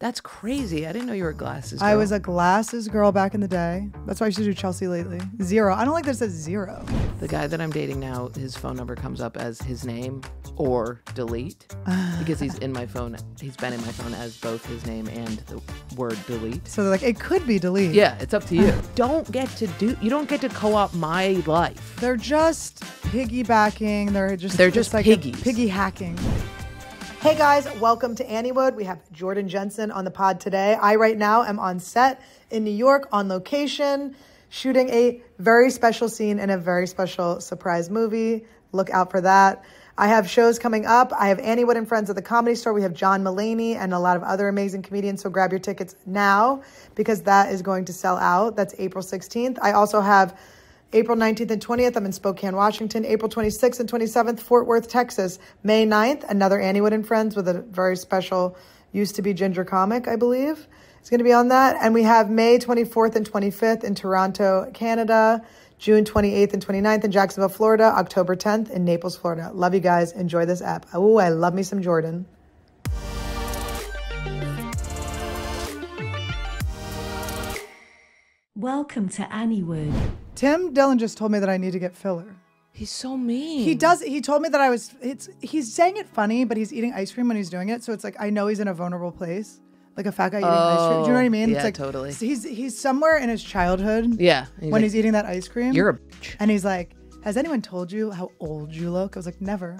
That's crazy. I didn't know you were a glasses girl. I was a glasses girl back in the day. That's why I used to do Chelsea lately. Zero. I don't like that it says zero. The guy that I'm dating now, his phone number comes up as his name or delete because he's in my phone. He's been in my phone as both his name and the word delete. So they're like, it could be delete. Yeah, it's up to you. You don't get to co-opt my life. They're just piggybacking. They're just like piggy hacking. Hey guys, welcome to Anniewood. We have Jordan Jensen on the pod today. I right now am on set in New York on location, shooting a very special scene in a very special surprise movie. Look out for that. I have shows coming up. I have Anniewood and Friends at the Comedy Store. We have John Mulaney and a lot of other amazing comedians. So grab your tickets now because that is going to sell out. That's April 16th. I also have April 19th and 20th, I'm in Spokane, Washington. April 26th and 27th, Fort Worth, Texas. May 9th, another Anniewood and Friends with a very special used-to-be ginger comic, I believe. It's going to be on that. And we have May 24th and 25th in Toronto, Canada. June 28th and 29th in Jacksonville, Florida. October 10th in Naples, Florida. Love you guys. Enjoy this app. Oh, I love me some Jordan. Welcome to Anniewood. Tim Dillon just told me that I need to get filler. He's so mean. He told me that I was, he's saying it funny, but he's eating ice cream when he's doing it. So it's like, I know he's in a vulnerable place. Like a fat guy eating ice cream. Do you know what I mean? Yeah, it's like, totally. So he's somewhere in his childhood. Yeah. When he's eating that ice cream. You're a bitch. And he's like, has anyone told you how old you look? I was like, never.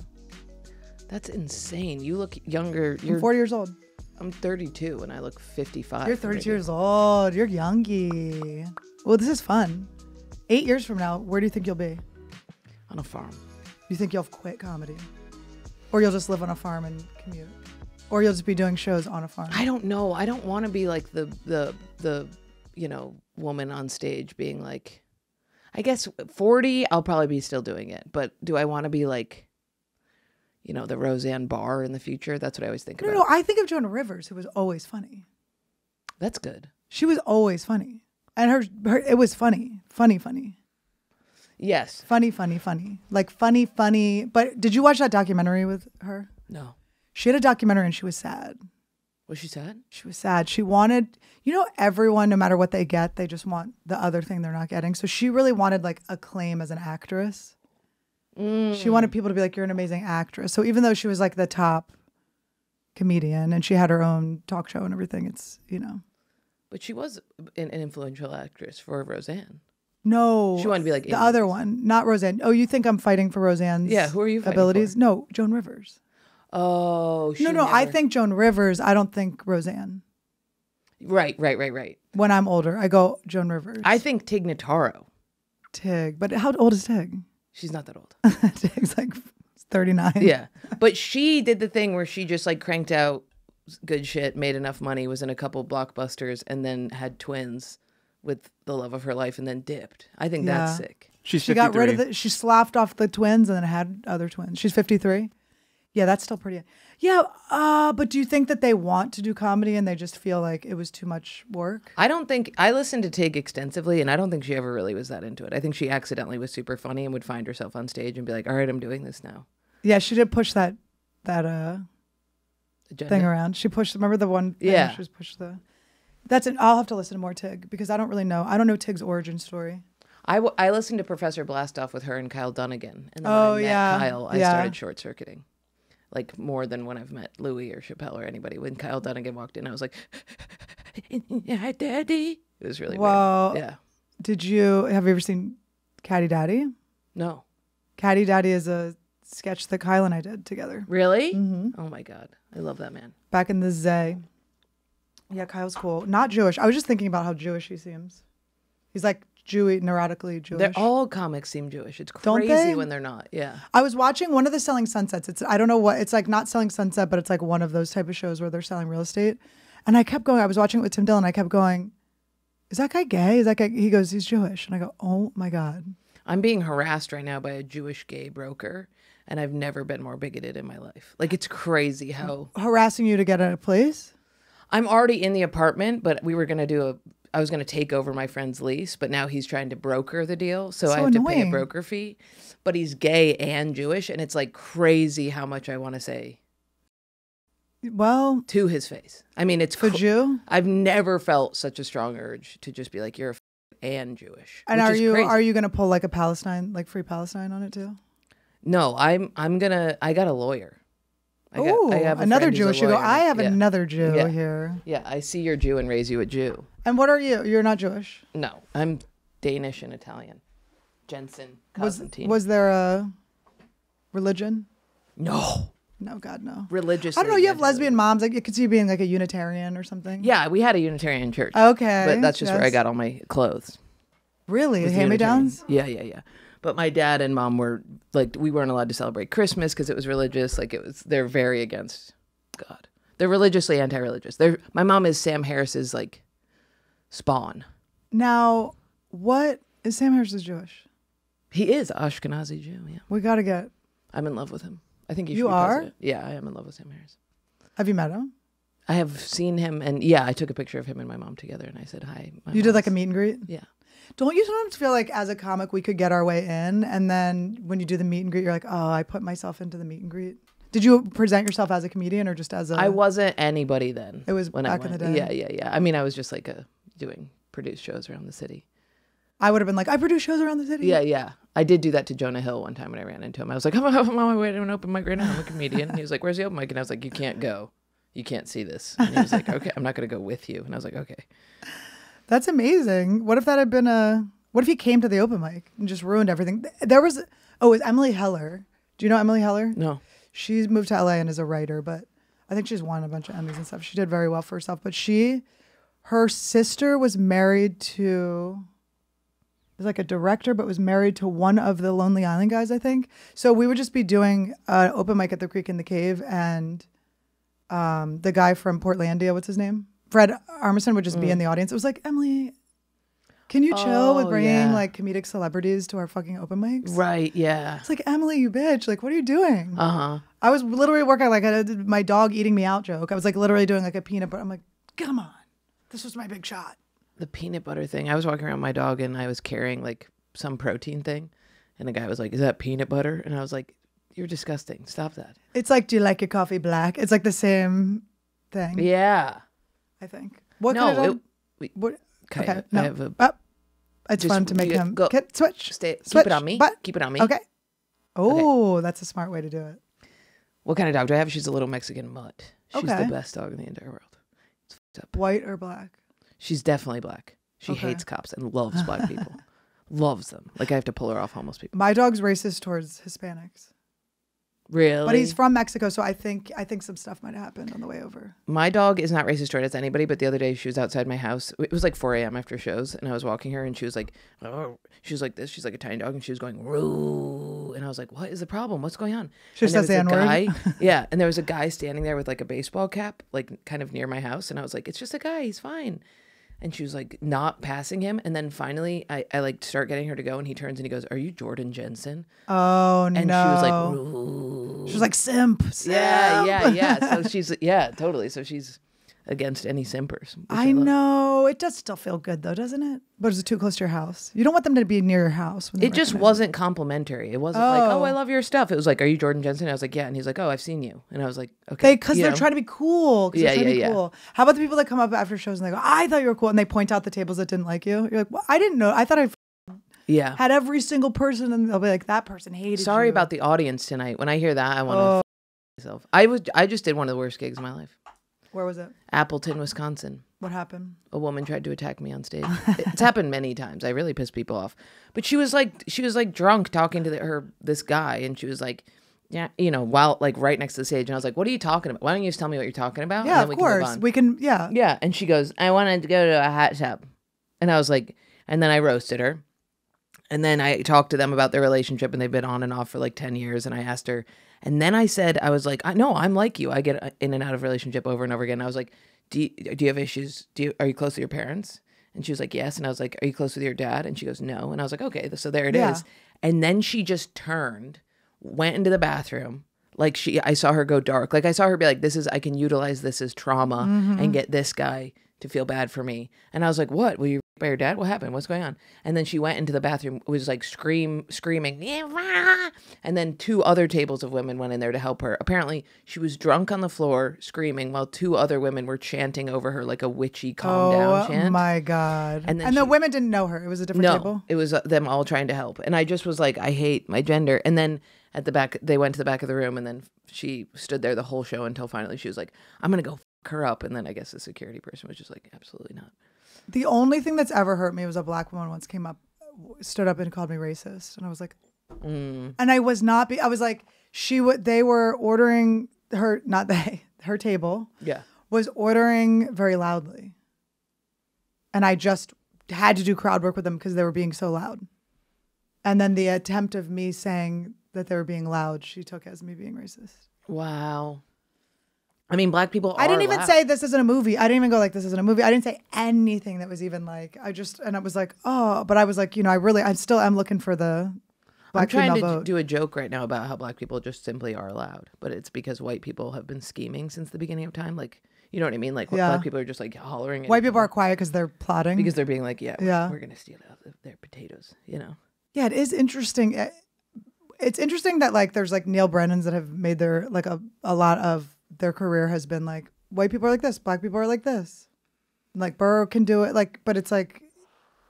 That's insane. You look younger. You're I'm 40 years old. I'm 32 and I look 55. You're 32 years old. You're youngie. Well, this is fun. 8 years from now, where do you think you'll be? On a farm. You think you'll quit comedy? Or you'll just live on a farm and commute? Or you'll just be doing shows on a farm? I don't know. I don't want to be like the you know, woman on stage being like, I guess 40, I'll probably be still doing it. But do I want to be like, you know, the Roseanne Barr in the future? That's what I always think about. No, I think of Joan Rivers, who was always funny. That's good. She was always funny. And it was funny. Yes. Funny. Like funny. But did you watch that documentary with her? No. She had a documentary and she was sad. Was she sad? She was sad. She wanted, you know, everyone, no matter what they get, they just want the other thing they're not getting. So she really wanted like acclaim as an actress. Mm. She wanted people to be like, you're an amazing actress. So even though she was like the top comedian and she had her own talk show and everything, it's, you know. But she was an influential actress for Roseanne. No. She wanted to be like... The other one, not Roseanne. Oh, you think I'm fighting for Roseanne's yeah, who are you abilities? For? No, Joan Rivers. Oh, she No, never... I think Joan Rivers. I don't think Roseanne. Right. When I'm older, I go Joan Rivers. I think Tig Notaro. Tig. But how old is Tig? She's not that old. Tig's like 39. Yeah. But she did the thing where she just like cranked out good shit, made enough money, was in a couple blockbusters, and then had twins with the love of her life and then dipped. I think that's sick. She's 53. She got rid of the, she sloughed off the twins and then had other twins. She's 53. Yeah, that's still pretty. Yeah, but do you think that they want to do comedy and they just feel like it was too much work? I don't think, I listened to Tig extensively and I don't think she ever really was that into it. I think she accidentally was super funny and would find herself on stage and be like, all right, I'm doing this now. Yeah, she did push that agenda thing around. She pushed, remember the one thing? Yeah. She was pushed the... That's it. I'll have to listen to more Tig because I don't really know. I don't know Tig's origin story. I listened to Professor Blastoff with her and Kyle Dunnigan. And then when I met Kyle, I started short-circuiting. Like more than when I've met Louis or Chappelle or anybody. When Kyle Dunnigan walked in, I was like, hi, Daddy. It was really weird. Yeah. Have you ever seen Caddy Daddy? No. Caddy Daddy is a sketch that Kyle and I did together. Really? Mm-hmm. Oh my God. I love that man. Back in the day. Yeah, Kyle's cool. Not Jewish. I was just thinking about how Jewish he seems. He's like Jewy, neurotically Jewish. They're all comics seem Jewish. It's crazy when they're not. Yeah. I was watching one of the Selling Sunsets. I don't know what it's like, not Selling Sunset, but it's like one of those type of shows where they're selling real estate. And I kept going. I was watching it with Tim Dillon. I kept going, is that guy gay? Is that guy? He goes, he's Jewish. And I go, oh my God. I'm being harassed right now by a Jewish gay broker. And I've never been more bigoted in my life. Like it's crazy how harassing you to get out of place. I'm already in the apartment, but we were going to do I was going to take over my friend's lease, but now he's trying to broker the deal. So I have to pay a broker fee, but he's gay and Jewish. And it's like crazy how much I want to say. Well, to his face. I mean, it's could you? I've never felt such a strong urge to just be like, you're a and Jewish. And are you going to pull like a Palestine, like Free Palestine on it too? No, I got a lawyer. Oh, another Jewish. You go, I have another Jew here. Yeah, I see you're Jew and raise you a Jew. And what are you? You're not Jewish. No, I'm Danish and Italian. Jensen, Constantine. Was there a religion? No. No, God, no. Religious. I don't know. You have lesbian moms. Like, could see you being like a Unitarian or something. Yeah, we had a Unitarian church. Okay. But that's just where I got all my clothes. Really? Hand-me-downs? Yeah, yeah, yeah. But my dad and mom were like, we weren't allowed to celebrate Christmas because it was religious. Like, it was, they're very against God. They're religiously anti-religious. They're, my mom is Sam Harris's like spawn. Now, what is Sam Harris is Jewish? He is Ashkenazi Jew. Yeah. We got to get. I'm in love with him. I think you are. President. Yeah, I am in love with Sam Harris. Have you met him? I have seen him, and yeah, I took a picture of him and my mom together, and I said hi. You did like a meet and greet? Yeah. Don't you sometimes feel like as a comic we could get our way in, and then when you do the meet and greet, you're like, oh, I put myself into the meet and greet. Did you present yourself as a comedian or just as a? I wasn't anybody then. It was back in the day. Yeah, yeah, yeah. I mean, I was just like doing produce shows around the city. I would have been like, I produce shows around the city. Yeah, yeah. I did do that to Jonah Hill one time when I ran into him. I was like, I'm on my way to an open mic right now. I'm a comedian. And he was like, where's the open mic? And I was like, you can't go. You can't see this. And he was like, okay, I'm not going to go with you. And I was like, okay. That's amazing. What if that had been a, what if he came to the open mic and just ruined everything? There was, oh, it was Emily Heller. Do you know Emily Heller? No. She's moved to LA and is a writer, but I think she's won a bunch of Emmys and stuff. She did very well for herself, but her sister was married to, was like a director, but was married to one of the Lonely Island guys, I think. So we would just be doing an open mic at the Creek in the Cave, and the guy from Portlandia, what's his name? Fred Armisen would just be in the audience. It was like, Emily, can you chill with bringing like comedic celebrities to our fucking open mics? Right, yeah. It's like, Emily, you bitch. Like, what are you doing? Uh-huh. I was literally working like I did my dog eating me out joke. I was like literally doing like a peanut butter. I'm like, come on. This was my big shot. The peanut butter thing. I was walking around with my dog and I was carrying like some protein thing, and the guy was like, is that peanut butter? And I was like, you're disgusting. Stop that. It's like, do you like your coffee black? It's like the same thing. Yeah. I think. What no, could it, we, what, okay, no. I have a, it's just fun to make him go, switch. Stay, switch. Keep it on me. But, keep it on me. Okay. Oh, okay. That's a smart way to do it. What kind of dog do I have? She's a little Mexican mutt. She's the best dog in the entire world. It's fucked up. White or black? She's definitely black. She hates cops and loves black people. Loves them. Like, I have to pull her off homeless people. My dog's racist towards Hispanics. Really? But he's from Mexico, so I think some stuff might have happened on the way over. My dog is not racist towards anybody, but the other day she was outside my house. It was like 4 a.m. after shows, and I was walking her, and she was like, oh, she was like this. She's like a tiny dog, and she was going, roo. And I was like, what is the problem? What's going on? She says the N-word. Yeah, and there was a guy standing there with like a baseball cap, like kind of near my house, and I was like, it's just a guy. He's fine. And she was like not passing him. And then finally I like start getting her to go, and he turns and he goes, are you Jordan Jensen? Oh, and no. And she was like, ooh. She was like, simp. Yeah, yeah, yeah. So she's, yeah, totally. So she's against any simpers. I know. It does still feel good though, doesn't it? But it's too close to your house. You don't want them to be near your house. It just wasn't complimentary. It wasn't like, oh, I love your stuff. It was like, are you Jordan Jensen? And I was like, yeah. And he's like, oh, I've seen you. And I was like, okay. Because they're trying to be cool. Yeah, yeah, yeah. How about the people that come up after shows and they go, I thought you were cool. And they point out the tables that didn't like you. You're like, well, I didn't know. I thought I had every single person. And they'll be like, that person hated you. Sorry about the audience tonight. When I hear that, I want to myself. I just did one of the worst gigs of my life. Where was it? Appleton, Wisconsin. What happened? A woman tried to attack me on stage. It's happened many times. I really piss people off. But she was like drunk talking to this guy, and she was like, yeah, you know, while like right next to the stage. And I was like, what are you talking about? Why don't you just tell me what you're talking about? Yeah, and then we can move on. Yeah. Yeah. And she goes, I wanted to go to a hot tub. And I was like, and then I roasted her. And then I talked to them about their relationship, and they've been on and off for like 10 years. And I asked her, and then I said, I was like, I know, I'm like you. I get in and out of relationship over and over again. And I was like, do you have issues? Are you close with your parents? And she was like, yes. And I was like, are you close with your dad? And she goes, no. And I was like, okay, so there it is. And then she just turned, went into the bathroom. Like I saw her go dark. Like I saw her be like, I can utilize this as trauma and get this guy to feel bad for me. And I was like, what? Were you raped by your dad? What happened? What's going on? And then she went into the bathroom, was like screaming. And then two other tables of women went in there to help her. Apparently she was drunk on the floor screaming while two other women were chanting over her like a witchy calm down chant. Oh my God. And, the women didn't know her. It was a different table? It was them all trying to help. And I just was like, I hate my gender. And then at the back, they went to the back of the room and then she stood there the whole show until finally she was like, I'm going to go her up. And then I guess the security person was just like, absolutely not. The only thing that's ever hurt me was a black woman once stood up and called me racist, and I was like, and I was not I was like, they were ordering her, not they, her table was ordering very loudly, and I just had to do crowd work with them because they were being so loud. And then the attempt of me saying that they were being loud, she took as me being racist. Wow. I mean, black people are I didn't even say this isn't a movie. I didn't even go like, this isn't a movie. I didn't say anything that was even like, and I was like, oh, but I was like, you know, I still am looking for the black female vote. Do a joke right now about how black people just simply are allowed, but it's because white people have been scheming since the beginning of time. Like, you know what I mean? Like, black people are just like hollering. White people are quiet because they're plotting. Because they're being like, we're going to steal out their potatoes, you know? Yeah, it is interesting. It's interesting that like, there's like Neil Brennan's that have made their, like a lot of, their career has been like, white people are like this, black people are like this, like Burr can do it, like, but it's like,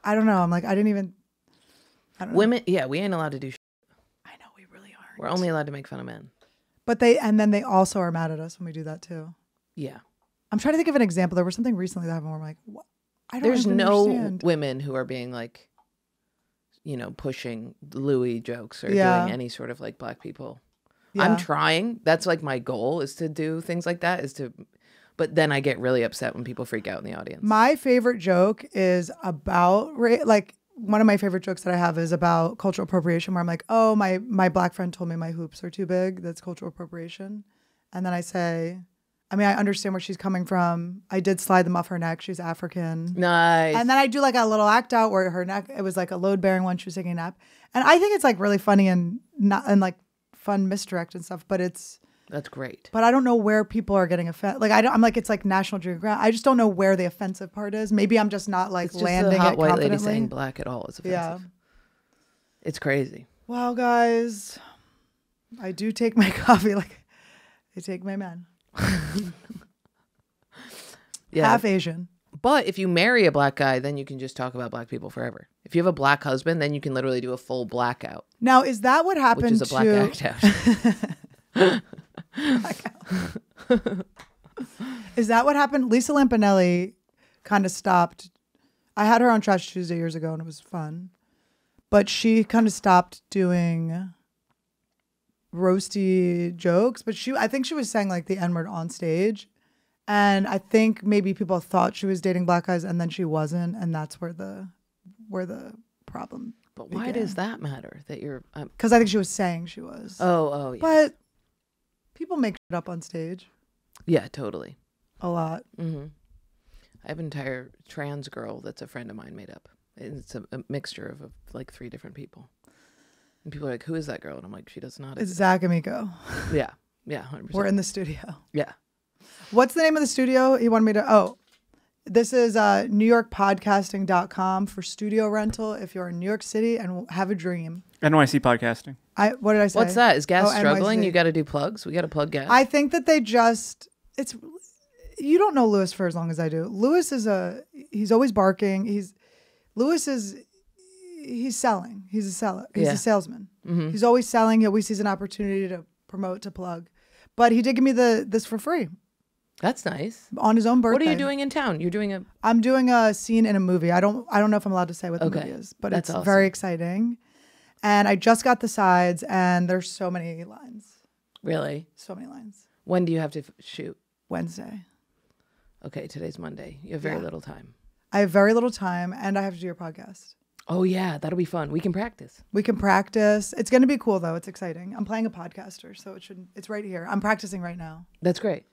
I don't know, I'm like, I don't know. Women, we ain't allowed to do shit. I know, we really aren't. We're only allowed to make fun of men, but then they also are mad at us when we do that too. Yeah, I'm trying to think of an example. There was something recently that happened where I'm like, what? There's no understand. Women who are being like, you know, pushing Louis jokes or doing any sort of like black people. Yeah. I'm trying. That's like my goal, is to do things like that, but then I get really upset when people freak out in the audience. My favorite joke is about, like, one of my favorite jokes that I have is about cultural appropriation, where I'm like, oh, my black friend told me my hoops are too big. That's cultural appropriation. And then I say, I mean, I understand where she's coming from. I did slide them off her neck. She's African. Nice. And then I do like a little act out where her neck, it was like a load bearing one. She was taking a nap. And I think it's like really funny and like, fun misdirect and stuff, but that's great. But I don't know where people are getting offended. Like I'm like, it's like National Geographic. I just don't know where the offensive part is. Maybe I'm just not like landing it confidently. It's just the hot white lady saying black at all is offensive. Yeah, it's crazy. Wow, guys, I do take my coffee like I take my man. Half Asian. But if you marry a black guy, then you can just talk about black people forever. If you have a black husband, then you can literally do a full blackout. Now, is that what happened to... Which is a black act out. Blackout. Is that what happened? Lisa Lampanelli kind of stopped. I had her on Trash Tuesday years ago, and it was fun. But she kind of stopped doing roasty jokes. But I think she was saying, like, the N-word on stage. And I think maybe people thought she was dating black guys, and then she wasn't, and that's where the problem. But why does that matter? That you're because I think she was saying she was. Oh, yeah. But people make shit up on stage. Yeah, totally. A lot. Mm-hmm. I have an entire trans girl that's a friend of mine made up. It's a mixture of like three different people, and people are like, "Who is that girl?" And I'm like, "She does not exist." It's Zach Amico. Yeah, 100%. We're in the studio. Yeah. What's the name of the studio he wanted me to... Oh, this is NewYorkPodcasting.com for studio rental if you're in New York City and have a dream. NYC Podcasting. What did I say? What's that? Is Gas struggling? NYC. You got to do plugs? We got to plug Gas. I think that they just... You don't know Louis for as long as I do. Louis is he's always barking. He's selling. He's a seller. He's a salesman. Mm-hmm. He's always selling. He always sees an opportunity to promote, to plug. But he did give me this for free. That's nice. On his own birthday. What are you doing in town? You're doing a... I'm doing a scene in a movie. I don't know if I'm allowed to say what the movie is, but it's awesome. Very exciting. And I just got the sides, and there's so many lines. Really? So many lines. When do you have to shoot? Wednesday. Okay, today's Monday. You have very little time. I have very little time, and I have to do your podcast. Oh yeah, that'll be fun. We can practice. It's going to be cool though. It's exciting. I'm playing a podcaster, so it's right here. I'm practicing right now. That's great.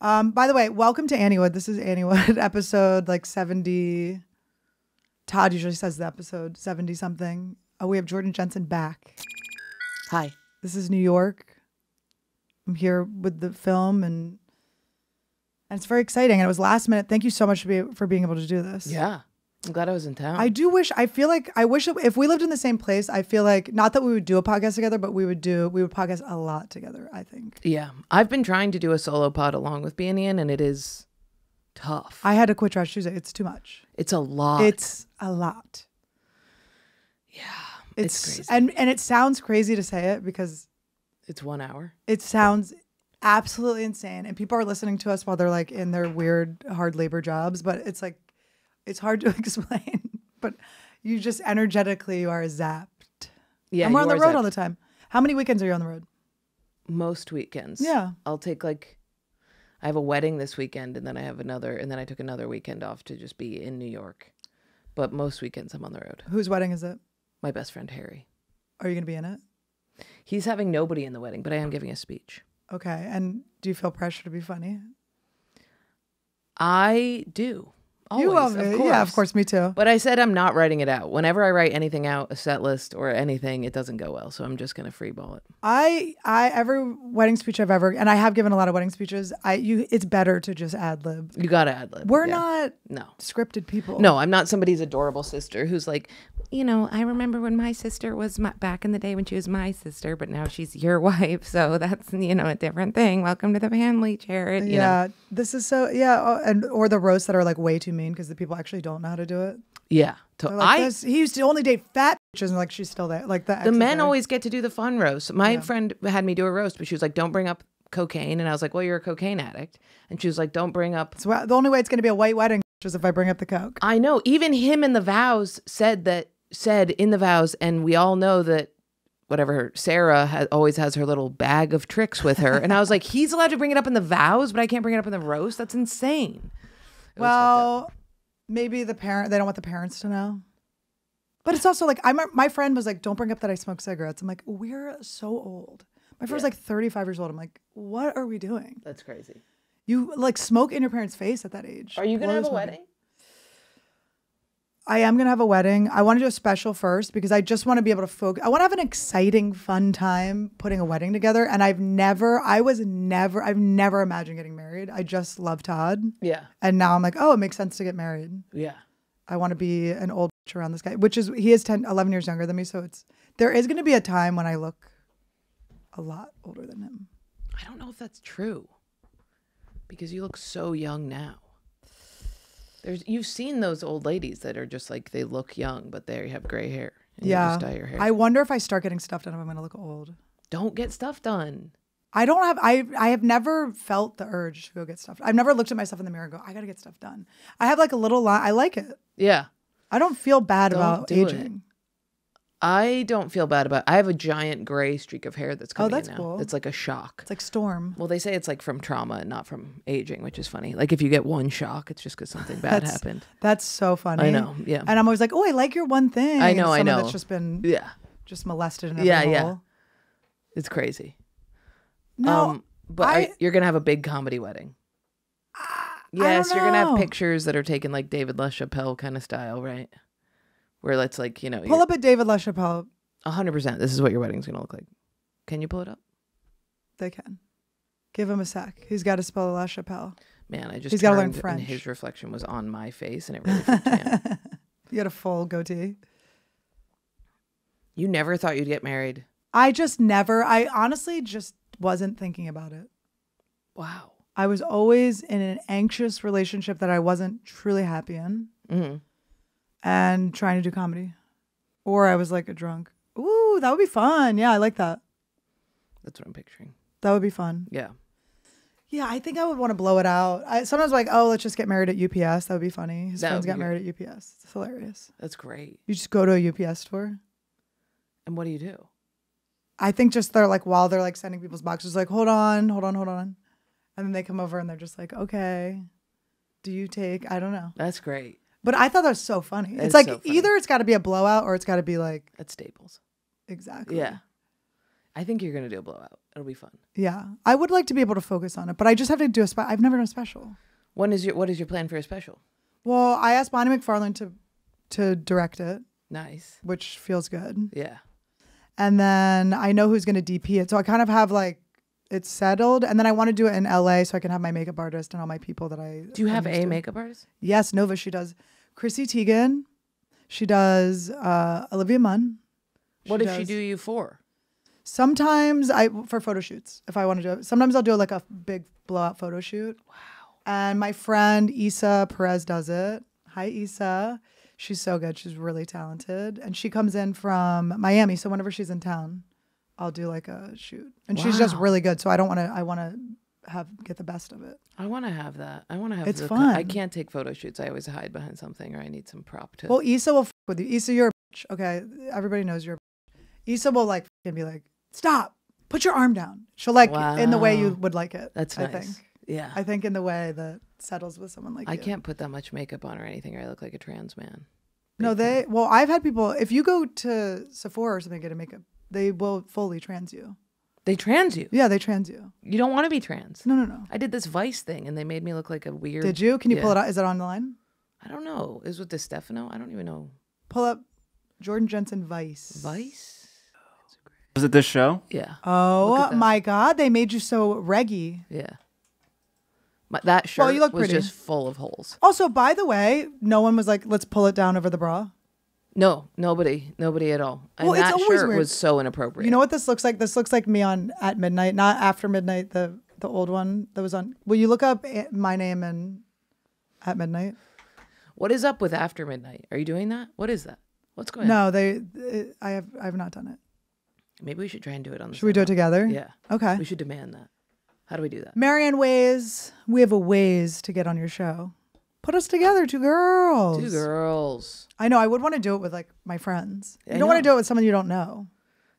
By the way, welcome to Annie Wood. This is Annie Wood, episode like 70. Todd usually says the episode 70 something. Oh, we have Jordan Jensen back. Hi. This is New York. I'm here with the film and And it's very exciting. And it was last minute. Thank you so much for being able to do this. Yeah. I'm glad I was in town. I do wish, I feel like, I wish if we lived in the same place, I feel like, not that we would do a podcast together, but we would podcast a lot together, I think. Yeah. I've been trying to do a solo pod along with Banyan, and it is tough. I had to quit Trash Tuesday. It's too much. It's a lot. It's a lot. Yeah. It's crazy. And it sounds crazy to say it because it's 1 hour. It sounds absolutely insane. And people are listening to us while they're like in their weird hard labor jobs, but it's like, it's hard to explain, but you just energetically are zapped. Yeah, and we're on the road all the time. How many weekends are you on the road? Most weekends. Yeah. I'll take like, I have a wedding this weekend and then I have another, and then I took another weekend off to just be in New York. But most weekends I'm on the road. Whose wedding is it? My best friend, Harry. Are you going to be in it? He's having nobody in the wedding, but I am giving a speech. Okay. And do you feel pressure to be funny? I do. Always, you love it. Yeah, of course, me too. But I said I'm not writing it out. Whenever I write anything out, a set list or anything, it doesn't go well. So I'm just gonna freeball it. Every wedding speech I've ever, and I have given a lot of wedding speeches, it's better to just ad lib. You gotta ad lib. We're not scripted people. No, I'm not somebody's adorable sister who's like, you know, I remember when my sister was back in the day when she was my sister, but now she's your wife. So that's, you know, a different thing. Welcome to the family, Jared. Yeah, you know. This is so, yeah. Or the roasts that are like way too mean because the people actually don't know how to do it. Yeah. Like, he used to only date fat bitches, and like she's still there. Like the men always get to do the fun roast. My friend had me do a roast, but she was like, don't bring up cocaine. And I was like, well, you're a cocaine addict. And she was like, don't bring up. So the only way it's going to be a white wedding is if I bring up the coke. I know. Even him in the vows said in the vows, and we all know that whatever, Sarah always has her little bag of tricks with her. And I was like, he's allowed to bring it up in the vows, but I can't bring it up in the roast. That's insane. Well, maybe they don't want the parents to know. But it's also like, my friend was like, don't bring up that I smoke cigarettes. I'm like, we're so old. My friend's like 35 years old. I'm like, what are we doing? That's crazy. You like smoke in your parents' face at that age. Are you going to have a wedding? I am going to have a wedding. I want to do a special first because I just want to be able to focus. I want to have an exciting, fun time putting a wedding together. And I've never imagined getting married. I just love Todd. Yeah. And now I'm like, oh, it makes sense to get married. Yeah. I want to be an old bitch around this guy, which is, he is 11 years younger than me. So there is going to be a time when I look a lot older than him. I don't know if that's true because you look so young now. You've seen those old ladies that are just like, they look young, but they have gray hair. And you just dye your hair. I wonder if I start getting stuff done, if I'm going to look old. Don't get stuff done. I have never felt the urge to go get stuff done. I've never looked at myself in the mirror and go, I got to get stuff done. I have like a little line. I like it. Yeah. I don't feel bad about aging. I don't feel bad about it. I have a giant gray streak of hair that's coming in now. Cool. It's like a shock. It's like storm. Well, they say it's like from trauma and not from aging, which is funny. Like if you get one shock, it's just because something bad happened. That's so funny. I know. Yeah. And I'm always like, oh, I like your one thing. I know. And I know. That's just been just molested. In every hole. It's crazy. No, but you're gonna have a big comedy wedding. Yes, you're gonna have pictures that are taken like David LaChapelle kind of style, right? Where that's like, you know. Pull up a David LaChapelle. 100%. This is what your wedding's going to look like. Can you pull it up? They can. Give him a sec. He's got to spell LaChapelle. Man, he's got to learn French. And his reflection was on my face and it really freaked me out. You had a full goatee. You never thought you'd get married? I honestly just wasn't thinking about it. Wow. I was always in an anxious relationship that I wasn't truly happy in. Mm-hmm. And trying to do comedy. Or I was like a drunk. Ooh, that would be fun. Yeah, I like that. That's what I'm picturing. That would be fun. Yeah. Yeah, I think I would want to blow it out. Sometimes like, oh, let's just get married at UPS. That would be funny. His friends got married at UPS. It's hilarious. That's great. You just go to a UPS store. And what do you do? I think just they're like, while they're like sending people's boxes, like, hold on, hold on, hold on. And then they come over and they're just like, okay, do you take, I don't know. That's great. But I thought that was so funny. It's like so funny. Either it's got to be a blowout or it's got to be like at Staples. Exactly. Yeah. I think you're going to do a blowout. It'll be fun. Yeah. I would like to be able to focus on it, but I just have to do a special. I've never done a special. What is your plan for your special? Well, I asked Bonnie McFarlane to direct it. Nice. Which feels good. Yeah. And then I know who's going to DP it. So I kind of have like it's settled. And then I want to do it in LA so I can have my makeup artist and all my people that I... Do you have a makeup artist? Yes, Nova. She does Chrissy Teigen. She does Olivia Munn. What does she do you for? Sometimes for photo shoots, if I want to do it. Sometimes I'll do like a big blowout photo shoot. Wow. And my friend Issa Perez does it. Hi, Issa. She's so good. She's really talented. And she comes in from Miami. So whenever she's in town, I'll do like a shoot. And wow. She's just really good. So I want to get the best of it. I want to have that. I want to have... It's fun. I can't take photo shoots. I always hide behind something, or I need some prop too. Well, Issa will f with you. Issa, you're a bitch. Okay. Everybody knows you're a bitch. Issa will like and be like, stop. Put your arm down. She'll like in the way you would like it. That's nice. I think. Yeah. I think in the way that settles with someone like you. I can't put that much makeup on or anything, or I look like a trans man. No, they... Well, I've had people... If you go to Sephora or something, get a makeup, they will fully trans you. They trans you? Yeah, they trans you. You don't want to be trans. No, no, no. I did this Vice thing and they made me look like a weird... Did you? Can you pull it out? Is it on the line? I don't know. Is it with DeStefano? I don't even know. Pull up Jordan Jensen Vice. Vice? Oh, was it this show? Yeah. Oh my God. They made you so reggae. Yeah. That shirt was just full of holes. Also, by the way, no one was like, let's pull it down over the bra. No, nobody. Nobody at all. And that shirt was so inappropriate. You know what this looks like? This looks like me on At Midnight, not After Midnight, the old one that was on. Will you look up my name and At Midnight? What is up with After Midnight? Are you doing that? What is that? What's going on? No, I have not done it. Maybe we should try and do it on the... Should we do it together? Yeah. Okay. We should demand that. How do we do that? Marianne Ways, we have a ways to get on your show. Put us together, two girls. Two girls. I know. I would want to do it with like my friends. You don't want to do it with someone you don't know.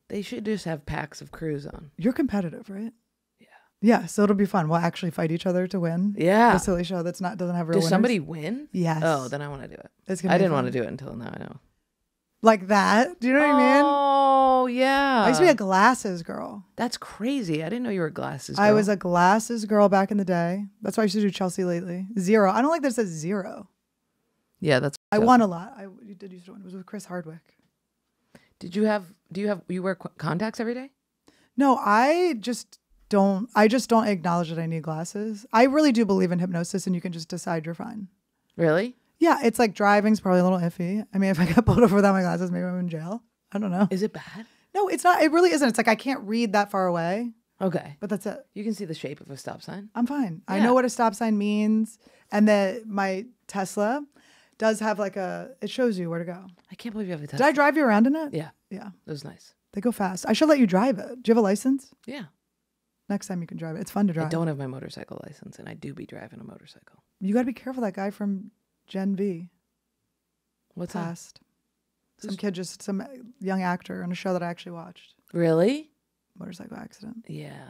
They should just have packs of crews on. You're competitive, right? Yeah. Yeah. So it'll be fun. We'll actually fight each other to win. Yeah. The silly show that's not doesn't have real winners. Does somebody win? Yes. Oh, then I want to do it. It's gonna be fun. I didn't want to do it until now. I know. Like that? Do you know what I mean? Oh, yeah. I used to be a glasses girl. That's crazy. I didn't know you were a glasses girl. I was a glasses girl back in the day. That's why I used to do Chelsea lately. Zero. I don't like that it says zero. Yeah, that's... I won a lot. I did used to win. It was with Chris Hardwick. Did you have... you wear contacts every day? No, I just don't acknowledge that I need glasses. I really do believe in hypnosis and you can just decide you're fine. Really? Yeah, it's like driving's probably a little iffy. I mean, if I got pulled over without my glasses, maybe I'm in jail. I don't know. Is it bad? No, it's not. It really isn't. It's like I can't read that far away. Okay. But that's it. You can see the shape of a stop sign. I'm fine. Yeah. I know what a stop sign means. And that my Tesla does have like a... It shows you where to go. I can't believe you have a Tesla. Did I drive you around in it? Yeah. Yeah. It was nice. They go fast. I should let you drive it. Do you have a license? Yeah. Next time you can drive it. It's fun to drive. I don't have my motorcycle license and I do be driving a motorcycle. You got to be careful. That guy from... Gen V. What's passed? That? Some kid, just some young actor on a show that I actually watched. Really? Motorcycle accident. Yeah.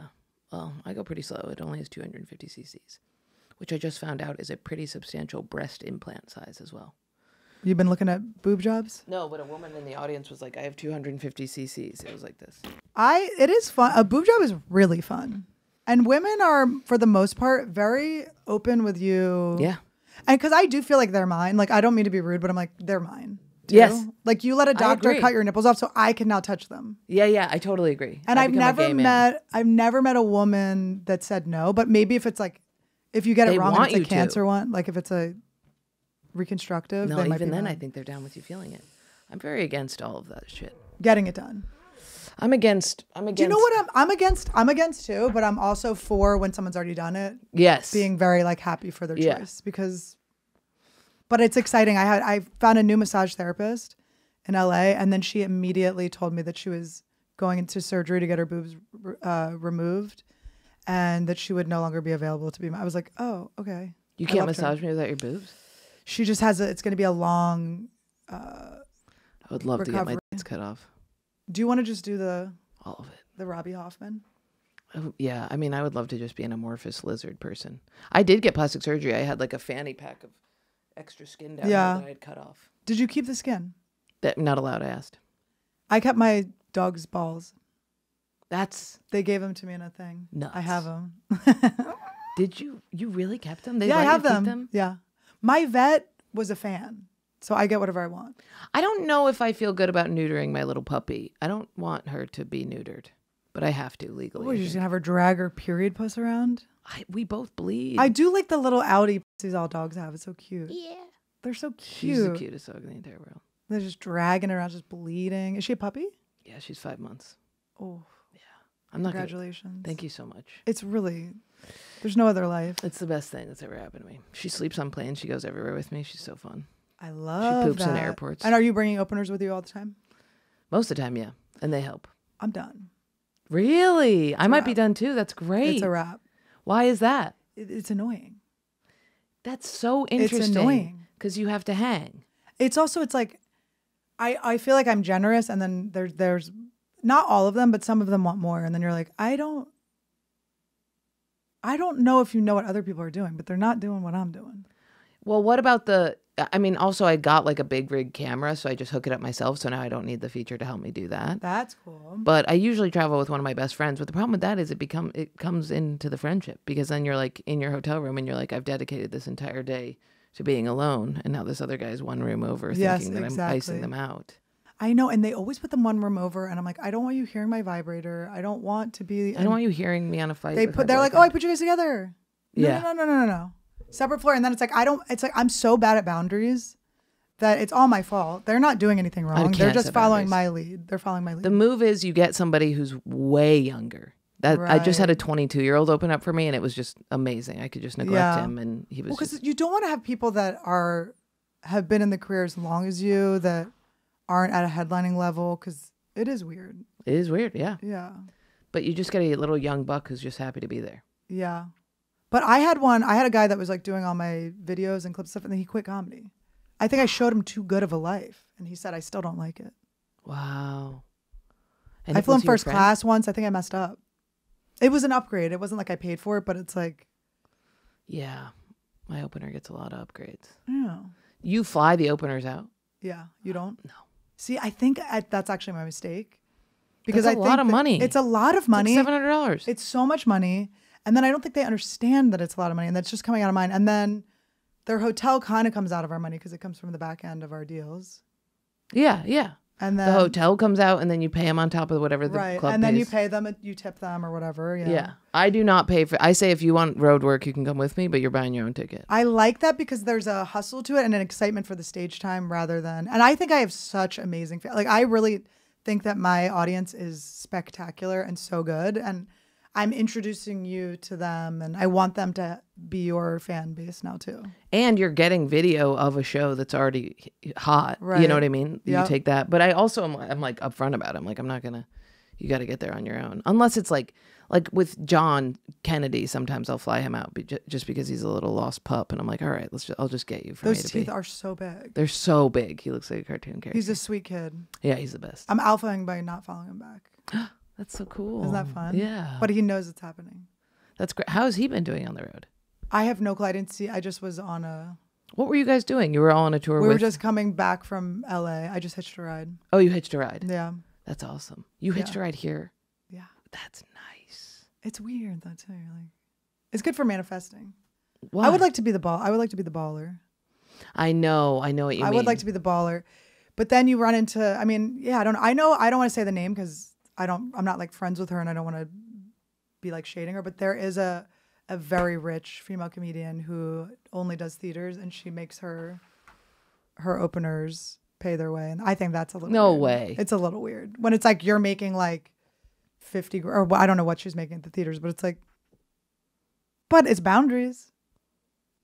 Well, I go pretty slow. It only has 250 cc's, which I just found out is a pretty substantial breast implant size as well. You've been looking at boob jobs? No, but a woman in the audience was like, I have 250 cc's. It was like this. It is fun. A boob job is really fun. And women are, for the most part, very open with you. Yeah. And because I do feel like they're mine. Like, I don't mean to be rude, but I'm like, they're mine. Yes. Like, you let a doctor cut your nipples off, so I can now touch them. Yeah, yeah, I totally agree. And I've never met a woman that said no. But maybe if it's like, if you get it wrong, it's a cancer one. Like if it's a reconstructive. No, even then, I think they're down with you feeling it. I'm very against all of that shit. Getting it done. I'm against. Do you know what I'm against? I'm against too, but I'm also for when someone's already done it. Yes. Being very like happy for their choice because, but it's exciting. I found a new massage therapist in LA and then she immediately told me that she was going into surgery to get her boobs removed and that she would no longer be available to be. I was like, oh, okay. You can't massage me without your boobs? She just has it's going to be a long I would love to get my tits cut off. Do you want to just do all of it? The Robbie Hoffman? Oh, yeah. I mean, I would love to just be an amorphous lizard person. I did get plastic surgery. I had like a fanny pack of extra skin down there that I had cut off. Did you keep the skin? Not allowed, I asked. I kept my dog's balls. They gave them to me in a thing. Nuts. I have them. Did you? You really kept them? Yeah, I have them. Yeah. My vet was a fan. So I get whatever I want. I don't know if I feel good about neutering my little puppy. I don't want her to be neutered. But I have to legally. We're just gonna have her drag her period puss around. We both bleed. I do like the little outie pussies all dogs have. It's so cute. Yeah, they're so cute. She's the cutest dog in the entire world. They're just dragging her around, just bleeding. Is she a puppy? Yeah, she's 5 months. Oh, yeah. I'm not. Congratulations. Thank you so much. It's really. There's no other life. It's the best thing that's ever happened to me. She sleeps on planes. She goes everywhere with me. She's so fun. I love. She poops in airports. And are you bringing openers with you all the time? Most of the time, yeah, and they help. I'm done. Really? I might be done too. That's great. It's a wrap. Why is that? It's annoying. That's so interesting. It's annoying because you have to hang. It's also like I feel like I'm generous, and then there's not all of them, but some of them want more, and then you're like I don't know if you know what other people are doing, but they're not doing what I'm doing. Well, what about the? I mean, also I got like a big rig camera, so I just hook it up myself. So now I don't need the feature to help me do that. That's cool. But I usually travel with one of my best friends. But the problem with that is it comes into the friendship, because then you're like in your hotel room and you're like, I've dedicated this entire day to being alone, and now this other guy's one room over, yes, thinking that I'm icing them out. I know, and they always put them one room over, and I'm like, I don't want you hearing my vibrator. I don't want to be. I don't want you hearing me on a fight. They're like, oh, I put you guys together. No, yeah. No. Separate floor. And then it's like, it's like, I'm so bad at boundaries that it's all my fault. They're not doing anything wrong. They're just following my lead. They're following my lead. The move is you get somebody who's way younger. I just had a 22-year-old open up for me, and it was just amazing. I could just neglect him, and he was. Because you don't want to have people that have been in the career as long as you that aren't at a headlining level, because it is weird. It is weird, yeah. Yeah. But you just get a little young buck who's just happy to be there. Yeah. But I had a guy that was like doing all my videos and clips and stuff, and then he quit comedy. I think I showed him too good of a life, and he said, I still don't like it. Wow. And I flew in first class once. I think I messed up. It was an upgrade. It wasn't like I paid for it, but it's like. Yeah. My opener gets a lot of upgrades. Yeah. You fly the openers out? Yeah. You don't? No. See, I think that's actually my mistake. Because I think that's a lot of money. It's a lot of money. It's like $700. It's so much money. And then I don't think they understand that it's a lot of money, and that's just coming out of mine. And then their hotel kind of comes out of our money because it comes from the back end of our deals. Yeah, yeah. And then the hotel comes out, and then you pay them on top of whatever the club and then pays. You pay them, you tip them or whatever. Yeah. Yeah. I do not pay for. I say if you want road work, you can come with me, but you're buying your own ticket. I like that because there's a hustle to it and an excitement for the stage time rather than. And I think I have such amazing. Like I really think that my audience is spectacular and so good and. I'm introducing you to them, and I want them to be your fan base now too. And you're getting video of a show that's already hot. Right. You know what I mean? Yep. You take that. But I also am like upfront about it. I'm like, I'm not gonna. You got to get there on your own. Unless it's like with John Kennedy, sometimes I'll fly him out just because he's a little lost pup, and I'm like, all right, I'll just get you. Those teeth are so big. They're so big. He looks like a cartoon character. He's a sweet kid. Yeah, he's the best. I'm alphaing by not following him back. That's so cool. Isn't that fun? Yeah. But he knows it's happening. That's great. How has he been doing on the road? I have no clue. I didn't see. I just was on a... What were you guys doing? You were all on a tour with... We were just coming back from LA. I just hitched a ride. Oh, you hitched a ride? Yeah. That's awesome. You hitched a ride here? Yeah. That's nice. It's weird though too. You're like... It's good for manifesting. What? I would like to be the ball. I would like to be the baller. I know what you mean. I would like to be the baller. But then you run into... I mean, yeah, I don't know. I know I don't want to say the name because... I'm not like friends with her, and I don't want to be like shading her, but there is a very rich female comedian who only does theaters, and she makes her openers pay their way, and I think that's a little weird. It's a little weird when it's like you're making like 50 or I don't know what she's making at the theaters, but it's like, but it's boundaries.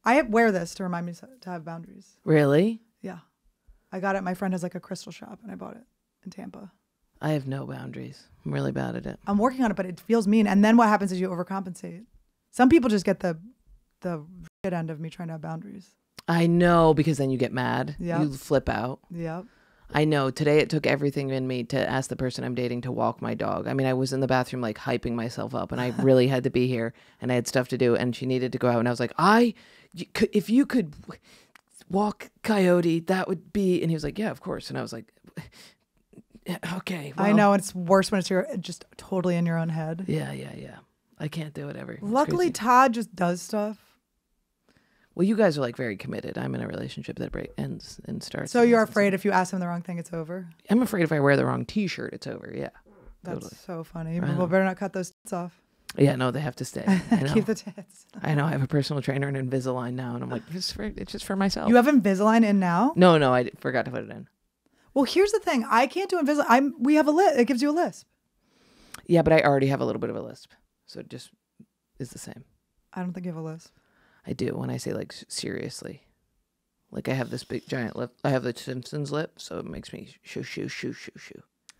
I wear this to remind me to have boundaries. Really? Yeah, I got it. My friend has like a crystal shop, and I bought it in Tampa. I have no boundaries. I'm really bad at it. I'm working on it, but it feels mean. And then what happens is you overcompensate. Some people just get the shit end of me trying to have boundaries. I know, because then you get mad. Yep. You flip out. Yep. I know. Today it took everything in me to ask the person I'm dating to walk my dog. I mean, I was in the bathroom like hyping myself up, and I really had to be here, and I had stuff to do, and she needed to go out, and I was like, if you could walk Coyote, that would be... And he was like, yeah, of course. And I was like... Okay. Well, I know it's worse when it's just totally in your own head. Yeah. I can't do it ever. Luckily, Todd just does stuff. Well, you guys are like very committed. I'm in a relationship that ends and starts. So you're afraid if you ask him the wrong thing, it's over? I'm afraid if I wear the wrong T-shirt, it's over. Yeah. That's totally. So funny. People better not cut those tits off. Yeah, no, they have to stay. I know. Keep the tits. I know. I have a personal trainer and Invisalign now, and I'm like, it's just for myself. You have Invisalign in now? No, no, I forgot to put it in. Well, here's the thing. I can't do Invisalign. We have a lisp. It gives you a lisp. Yeah, but I already have a little bit of a lisp, so it just is the same. I don't think you have a lisp. I do when I say, like, seriously. Like, I have this big, giant lip. I have the Simpsons lip, so it makes me shoo.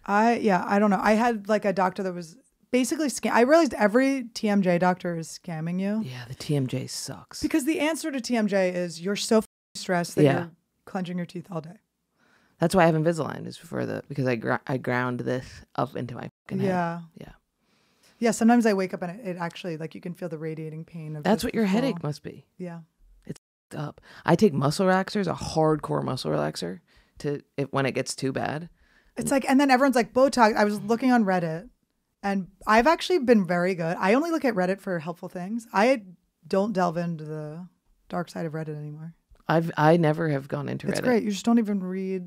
Yeah, I don't know. I had, like, a doctor that was... basically, I realized every TMJ doctor is scamming you. Yeah, the TMJ sucks. Because the answer to TMJ is you're so stressed that you're clenching your teeth all day. That's why I have Invisalign is for the, because I ground this up into my fucking head. Yeah. Yeah, sometimes I wake up and it actually, like, you can feel the radiating pain. Of That's what your headache must be. Yeah. It's up. I take muscle relaxers, a hardcore muscle relaxer, when it gets too bad. It's like, and then everyone's like, Botox. I was looking on Reddit. And I've actually been very good. I only look at Reddit for helpful things. I don't delve into the dark side of Reddit anymore. I never have gone into Reddit. It's great. You just don't even read.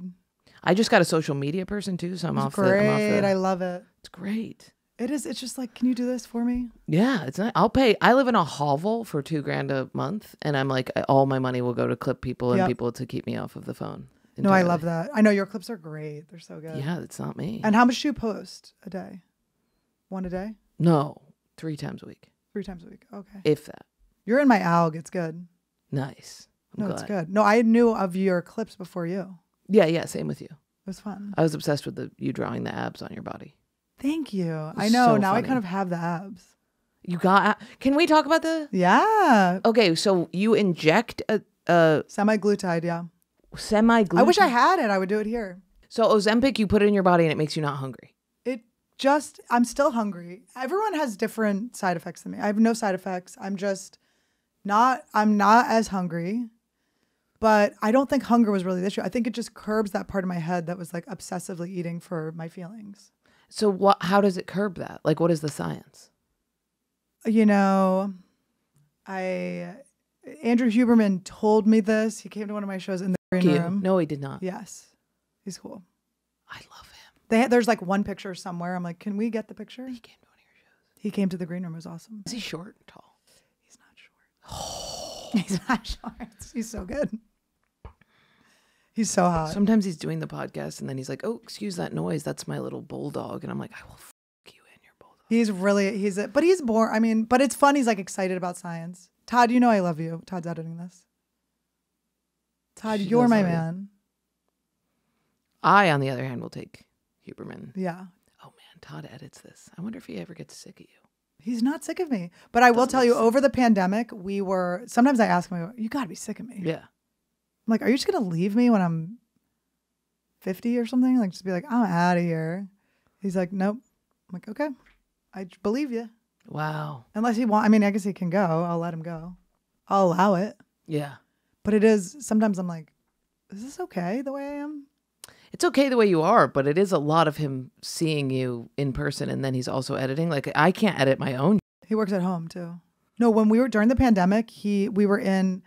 I just got a social media person too, so I'm off the... I love it. It's great. It is. It's just like, can you do this for me? Yeah, it's not. I'll pay. I live in a hovel for $2 grand a month, and I'm like, all my money will go to clip people and people to keep me off of the phone. Entirely. No, I love that. I know your clips are great. They're so good. Yeah, it's not me. And how much do you post a day? One a day? No, 3 times a week. 3 times a week. Okay. If that. You're in my alg. It's good. Nice. It's good. No, I knew of your clips before you. Yeah, yeah. Same with you. It was fun. I was obsessed with you drawing the abs on your body. Thank you. I know. So now funny. I kind of have the abs. You got... Can we talk about the... Yeah. Okay, so you inject a... Semaglutide, yeah. Semaglutide. I wish I had it. I would do it here. So Ozempic, you put it in your body and it makes you not hungry. Just, I'm still hungry. Everyone has different side effects than me. I have no side effects. I'm just not, I'm not as hungry, but I don't think hunger was really the issue. I think it just curbs that part of my head that was like obsessively eating for my feelings. So how does it curb that? Like, what is the science? You know, Andrew Huberman told me this. He came to one of my shows in the green room. No, he did not. Yes. He's cool. I love him. There's like one picture somewhere. I'm like, can we get the picture? He came to one of your shows. He came to the green room. It was awesome. Is he short or tall? He's not short. Oh. He's not short. He's so good. He's so hot. Sometimes he's doing the podcast and then he's like, oh, excuse that noise. That's my little bulldog. And I'm like, I will f*** you and your bulldog. He's really, but he's bored. I mean, but it's fun. He's like excited about science. Todd, you know I love you. Todd's editing this. Todd, you're my man. I, on the other hand, will take... Huberman. Yeah. Oh man, Todd edits this. I wonder if he ever gets sick of you. He's not sick of me, but I will tell you, over the pandemic, we were. Sometimes I ask him, "You got to be sick of me." Yeah. I'm like, are you just gonna leave me when I'm 50 or something? Like, just be like, I'm out of here. He's like, nope. I'm like, okay, I believe you. Wow. Unless he wants. I mean, I guess he can go. I'll let him go. I'll allow it. Yeah. But it is sometimes I'm like, is this okay the way I am? It's okay the way you are, but it is a lot of him seeing you in person, and then he's also editing. Like, I can't edit my own. He works at home too. No, when we were during the pandemic, we were in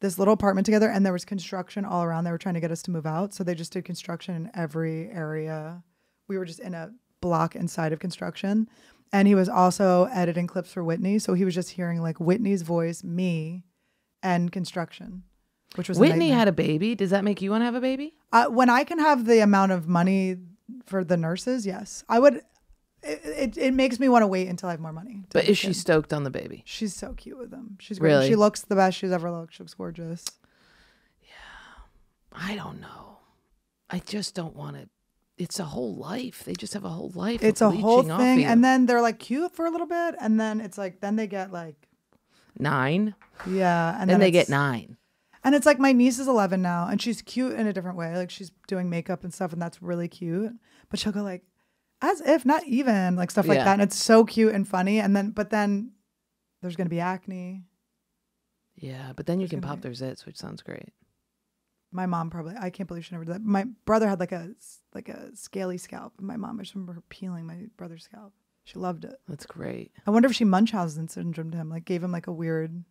this little apartment together, and there was construction all around. They were trying to get us to move out, so they just did construction in every area. We were just in a block inside of construction, and he was also editing clips for Whitney, so he was just hearing like Whitney's voice, me, and construction. Which was Whitney had a baby. Does that make you want to have a baby? When I can have the amount of money for the nurses, yes. I would. It makes me want to wait until I have more money. But is she stoked on the baby? She's so cute with him. She's great. Really? She looks the best she's ever looked. She looks gorgeous. Yeah. I don't know. I just don't want to. It's a whole life. They just have a whole life. It's a whole thing. And then they're like cute for a little bit. And then it's like, then they get like 9. Yeah. And then they get 9. And it's like, my niece is 11 now, and she's cute in a different way. Like, she's doing makeup and stuff, and that's really cute. But she'll go like, as if, not even, like stuff like that. And it's so cute and funny. And then, but then there's going to be acne. Yeah, but then you can pop their zits, which sounds great. My mom probably, I can't believe she never did that. My brother had like a scaly scalp. And my mom, I just remember her peeling my brother's scalp. She loved it. That's great. I wonder if she Munchausen syndrome to him, like gave him like a weird...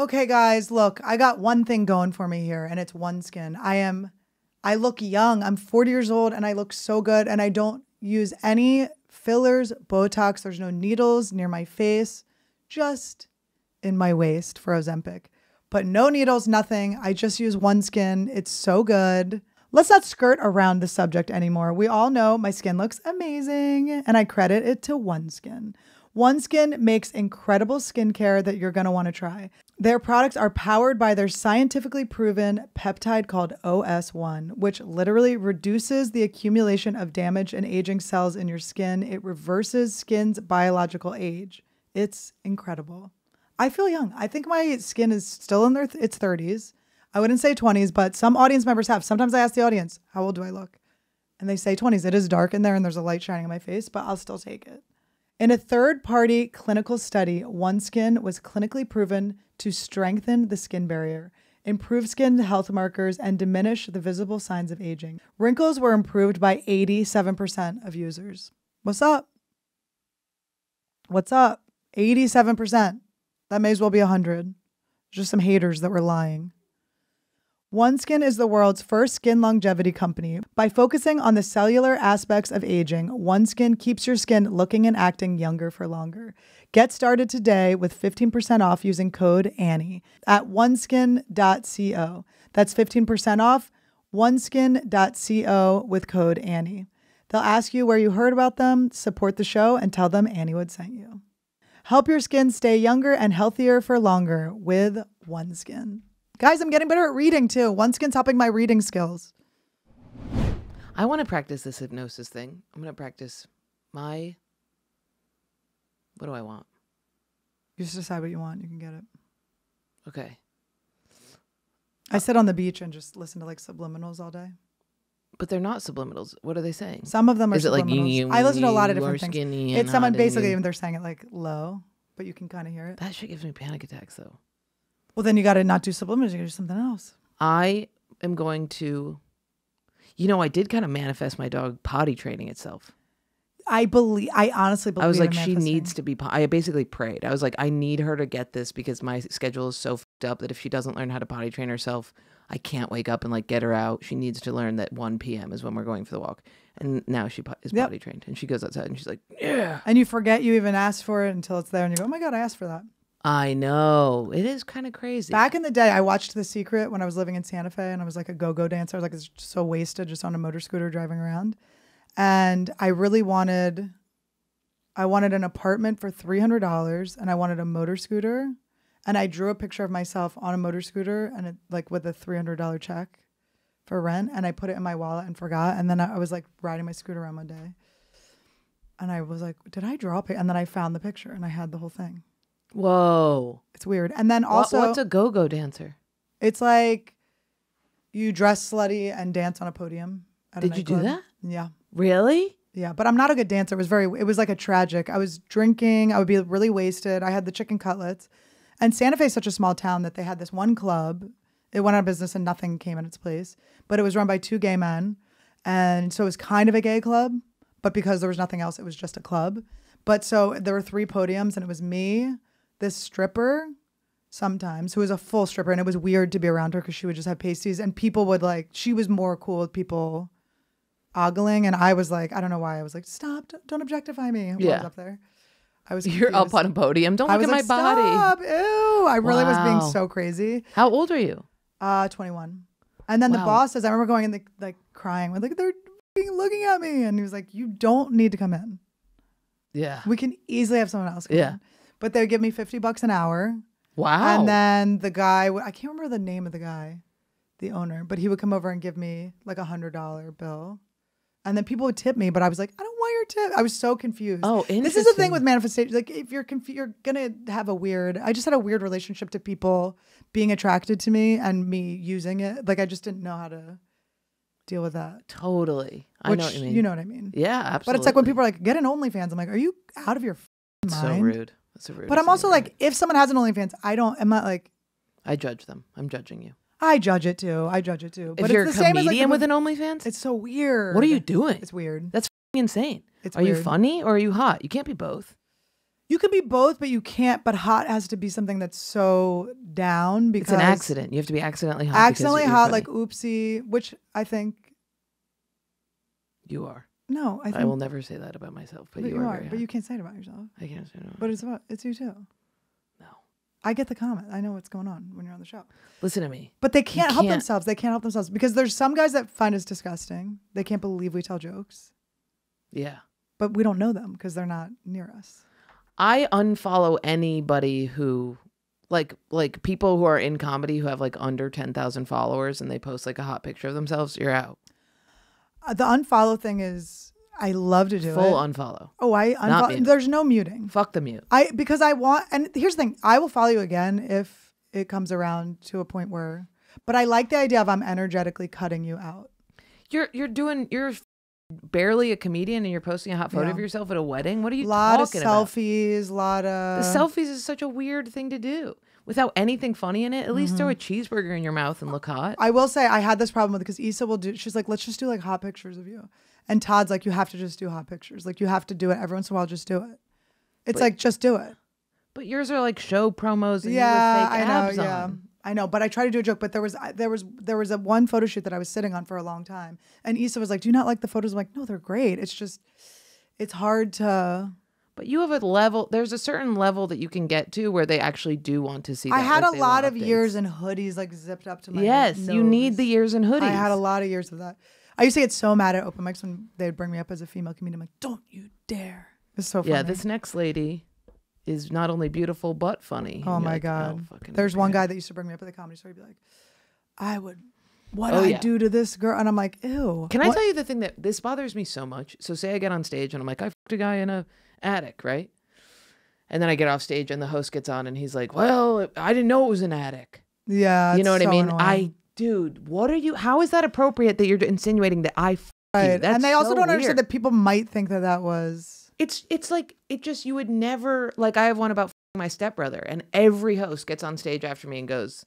okay, guys, look, I got one thing going for me here, and it's OneSkin. I look young. I'm 40 years old, and I look so good, and I don't use any fillers, Botox. There's no needles near my face, just in my waist for Ozempic. But no needles, nothing. I just use OneSkin. It's so good. Let's not skirt around the subject anymore. We all know my skin looks amazing, and I credit it to OneSkin. OneSkin makes incredible skincare that you're going to want to try. Their products are powered by their scientifically proven peptide called OS1, which literally reduces the accumulation of damaged and aging cells in your skin. It reverses skin's biological age. It's incredible. I feel young. I think my skin is still in its 30s. I wouldn't say 20s, but some audience members have. Sometimes I ask the audience, how old do I look? And they say 20s. It is dark in there and there's a light shining on my face, but I'll still take it. In a third-party clinical study, OneSkin was clinically proven to strengthen the skin barrier, improve skin health markers, and diminish the visible signs of aging. Wrinkles were improved by 87% of users. What's up? What's up? 87%. That may as well be 100. Just some haters that were lying. OneSkin is the world's first skin longevity company. By focusing on the cellular aspects of aging, OneSkin keeps your skin looking and acting younger for longer. Get started today with 15% off using code Annie at oneskin.co. That's 15% off oneskin.co with code Annie. They'll ask you where you heard about them, support the show, and tell them Annie Wood sent you. Help your skin stay younger and healthier for longer with OneSkin. Guys, I'm getting better at reading too. OneSkin's helping my reading skills. I want to practice this hypnosis thing. I'm going to practice my... What do I want? You just decide what you want. You can get it. Okay. I sit on the beach and just listen to like subliminals all day. But they're not subliminals. What are they saying? Some of them are subliminals. Like you, I listen to a lot of different things. It's someone basically, even they're saying it like low, but you can kind of hear it. That shit gives me panic attacks though. Well, then you got to not do subliminals. You got to do something else. I am going to, you know, I did kind of manifest my dog potty training itself. I honestly believe I was like, she needs to be, I basically prayed. I was like, I need her to get this because my schedule is so fucked up that if she doesn't learn how to potty train herself, I can't wake up and like get her out. She needs to learn that 1 p.m. is when we're going for the walk. And now she is potty trained and she goes outside and she's like, yeah. And you forget you even asked for it until it's there and you go, oh my God, I asked for that. I know. It is kind of crazy. Back in the day, I watched The Secret when I was living in Santa Fe and I was like a go-go dancer. I was like so wasted just on a motor scooter driving around. And I really wanted, I wanted an apartment for $300 and I wanted a motor scooter. And I drew a picture of myself on a motor scooter and it, like with a $300 check for rent. And I put it in my wallet and forgot. And then I was like riding my scooter around one day. And I was like, did I draw a picture? And then I found the picture and I had the whole thing. Whoa, it's weird. And then also, what's a go-go dancer? It's like you dress slutty and dance on a podium. Did you do that? Yeah. Really? Yeah, but I'm not a good dancer. It was very. It was like a tragic. I was drinking. I would be really wasted. I had the chicken cutlets, and Santa Fe is such a small town that they had this one club. It went out of business and nothing came in its place. But it was run by 2 gay men, and so it was kind of a gay club. But because there was nothing else, it was just a club. But so there were 3 podiums, and it was me. This stripper sometimes who was a full stripper, and it was weird to be around her because she would just have pasties and people would like, she was more cool with people ogling. And I was like, I don't know why I was like, stop, don't objectify me. Yeah. I was up there. I was confused. You're up on a podium. Don't look at my body. Stop. Ew. I really was being so crazy. How old are you? 21. And then the boss says, I remember going in the, like crying. We're like, they're looking at me. And he was like, you don't need to come in. Yeah. We can easily have someone else come in. But they would give me $50 an hour. Wow. And then the guy, I can't remember the name of the guy, the owner, but he would come over and give me like $100 bill. And then people would tip me, but I was like, I don't want your tip. I was so confused. Oh, interesting. This is the thing with manifestation. Like if you're confused, you're going to have a weird, I just had a weird relationship to people being attracted to me and me using it. Like I just didn't know how to deal with that. Totally. I know what you mean. You know what I mean? Yeah, absolutely. But it's like when people are like, get an OnlyFans. I'm like, are you out of your mind? So rude. But I'm also like, if someone has an OnlyFans, I don't, I'm not like. I judge them. I'm judging you. I judge it too. I judge it too. But if you're a comedian with an OnlyFans? It's so weird. What are you doing? It's weird. That's f***ing insane. Are you funny or are you hot? You can't be both. You can be both, but you can't. But hot has to be something that's so down because it's an accident. You have to be accidentally hot. Accidentally hot, like oopsie, which I think you are. No, I think I will never say that about myself. But you are. Very hot. But you can't say it about yourself. I can't say it about. But it's you too. No, I get the comment. I know what's going on when you're on the show. Listen to me. But they can't help themselves. They can't help themselves because there's some guys that find us disgusting. They can't believe we tell jokes. Yeah. But we don't know them because they're not near us. I unfollow anybody who, like people who are in comedy who have like under 10,000 followers and they post like a hot picture of themselves. You're out. The unfollow thing is, I love to do full unfollow. Oh, I unfollow. There's no muting. Fuck the mute. Because I want, and here's the thing, I will follow you again if it comes around to a point where, but I like the idea of I'm energetically cutting you out. You're barely a comedian and you're posting a hot photo of yourself at a wedding. What are you talking about? Selfies is such a weird thing to do without anything funny in it. At least throw a cheeseburger in your mouth and look hot. I will say I had this problem with it because Issa will do, she's like, let's just do like hot pictures of you. And Todd's like, you have to just do hot pictures. Like you have to do it every once in a while, just do it. It's like, just do it. But yours are like show promos and you with fake abs on. I know, but I tried to do a joke, but there was a one photo shoot that I was sitting on for a long time. And Issa was like, do you not like the photos? I'm like, no, they're great. It's just, it's hard to. But you have a level, there's a certain level that you can get to where they actually do want to see that. I had a lot of ears and hoodies like zipped up to my nose. You need the ears and hoodies. I had a lot of years of that. I used to get so mad at open mics when they'd bring me up as a female comedian. I'm like, don't you dare. It's so funny. Yeah, this next lady is not only beautiful but funny. Oh my God. There's one guy that used to bring me up at the Comedy Store. He'd be like, what I do to this girl? And I'm like, ew. Can I tell you the thing that this bothers me so much? So say I get on stage and I'm like, I fucked a guy in a attic, right? And then I get off stage and the host gets on and he's like, well, I didn't know it was an attic. Yeah. You know what I mean? Dude, what are you, how is that appropriate that you're insinuating that I fucked you? That's so weird. And they also don't understand that people might think that that was. It's like, it just, you would never, like I have one about my stepbrother and every host gets on stage after me and goes,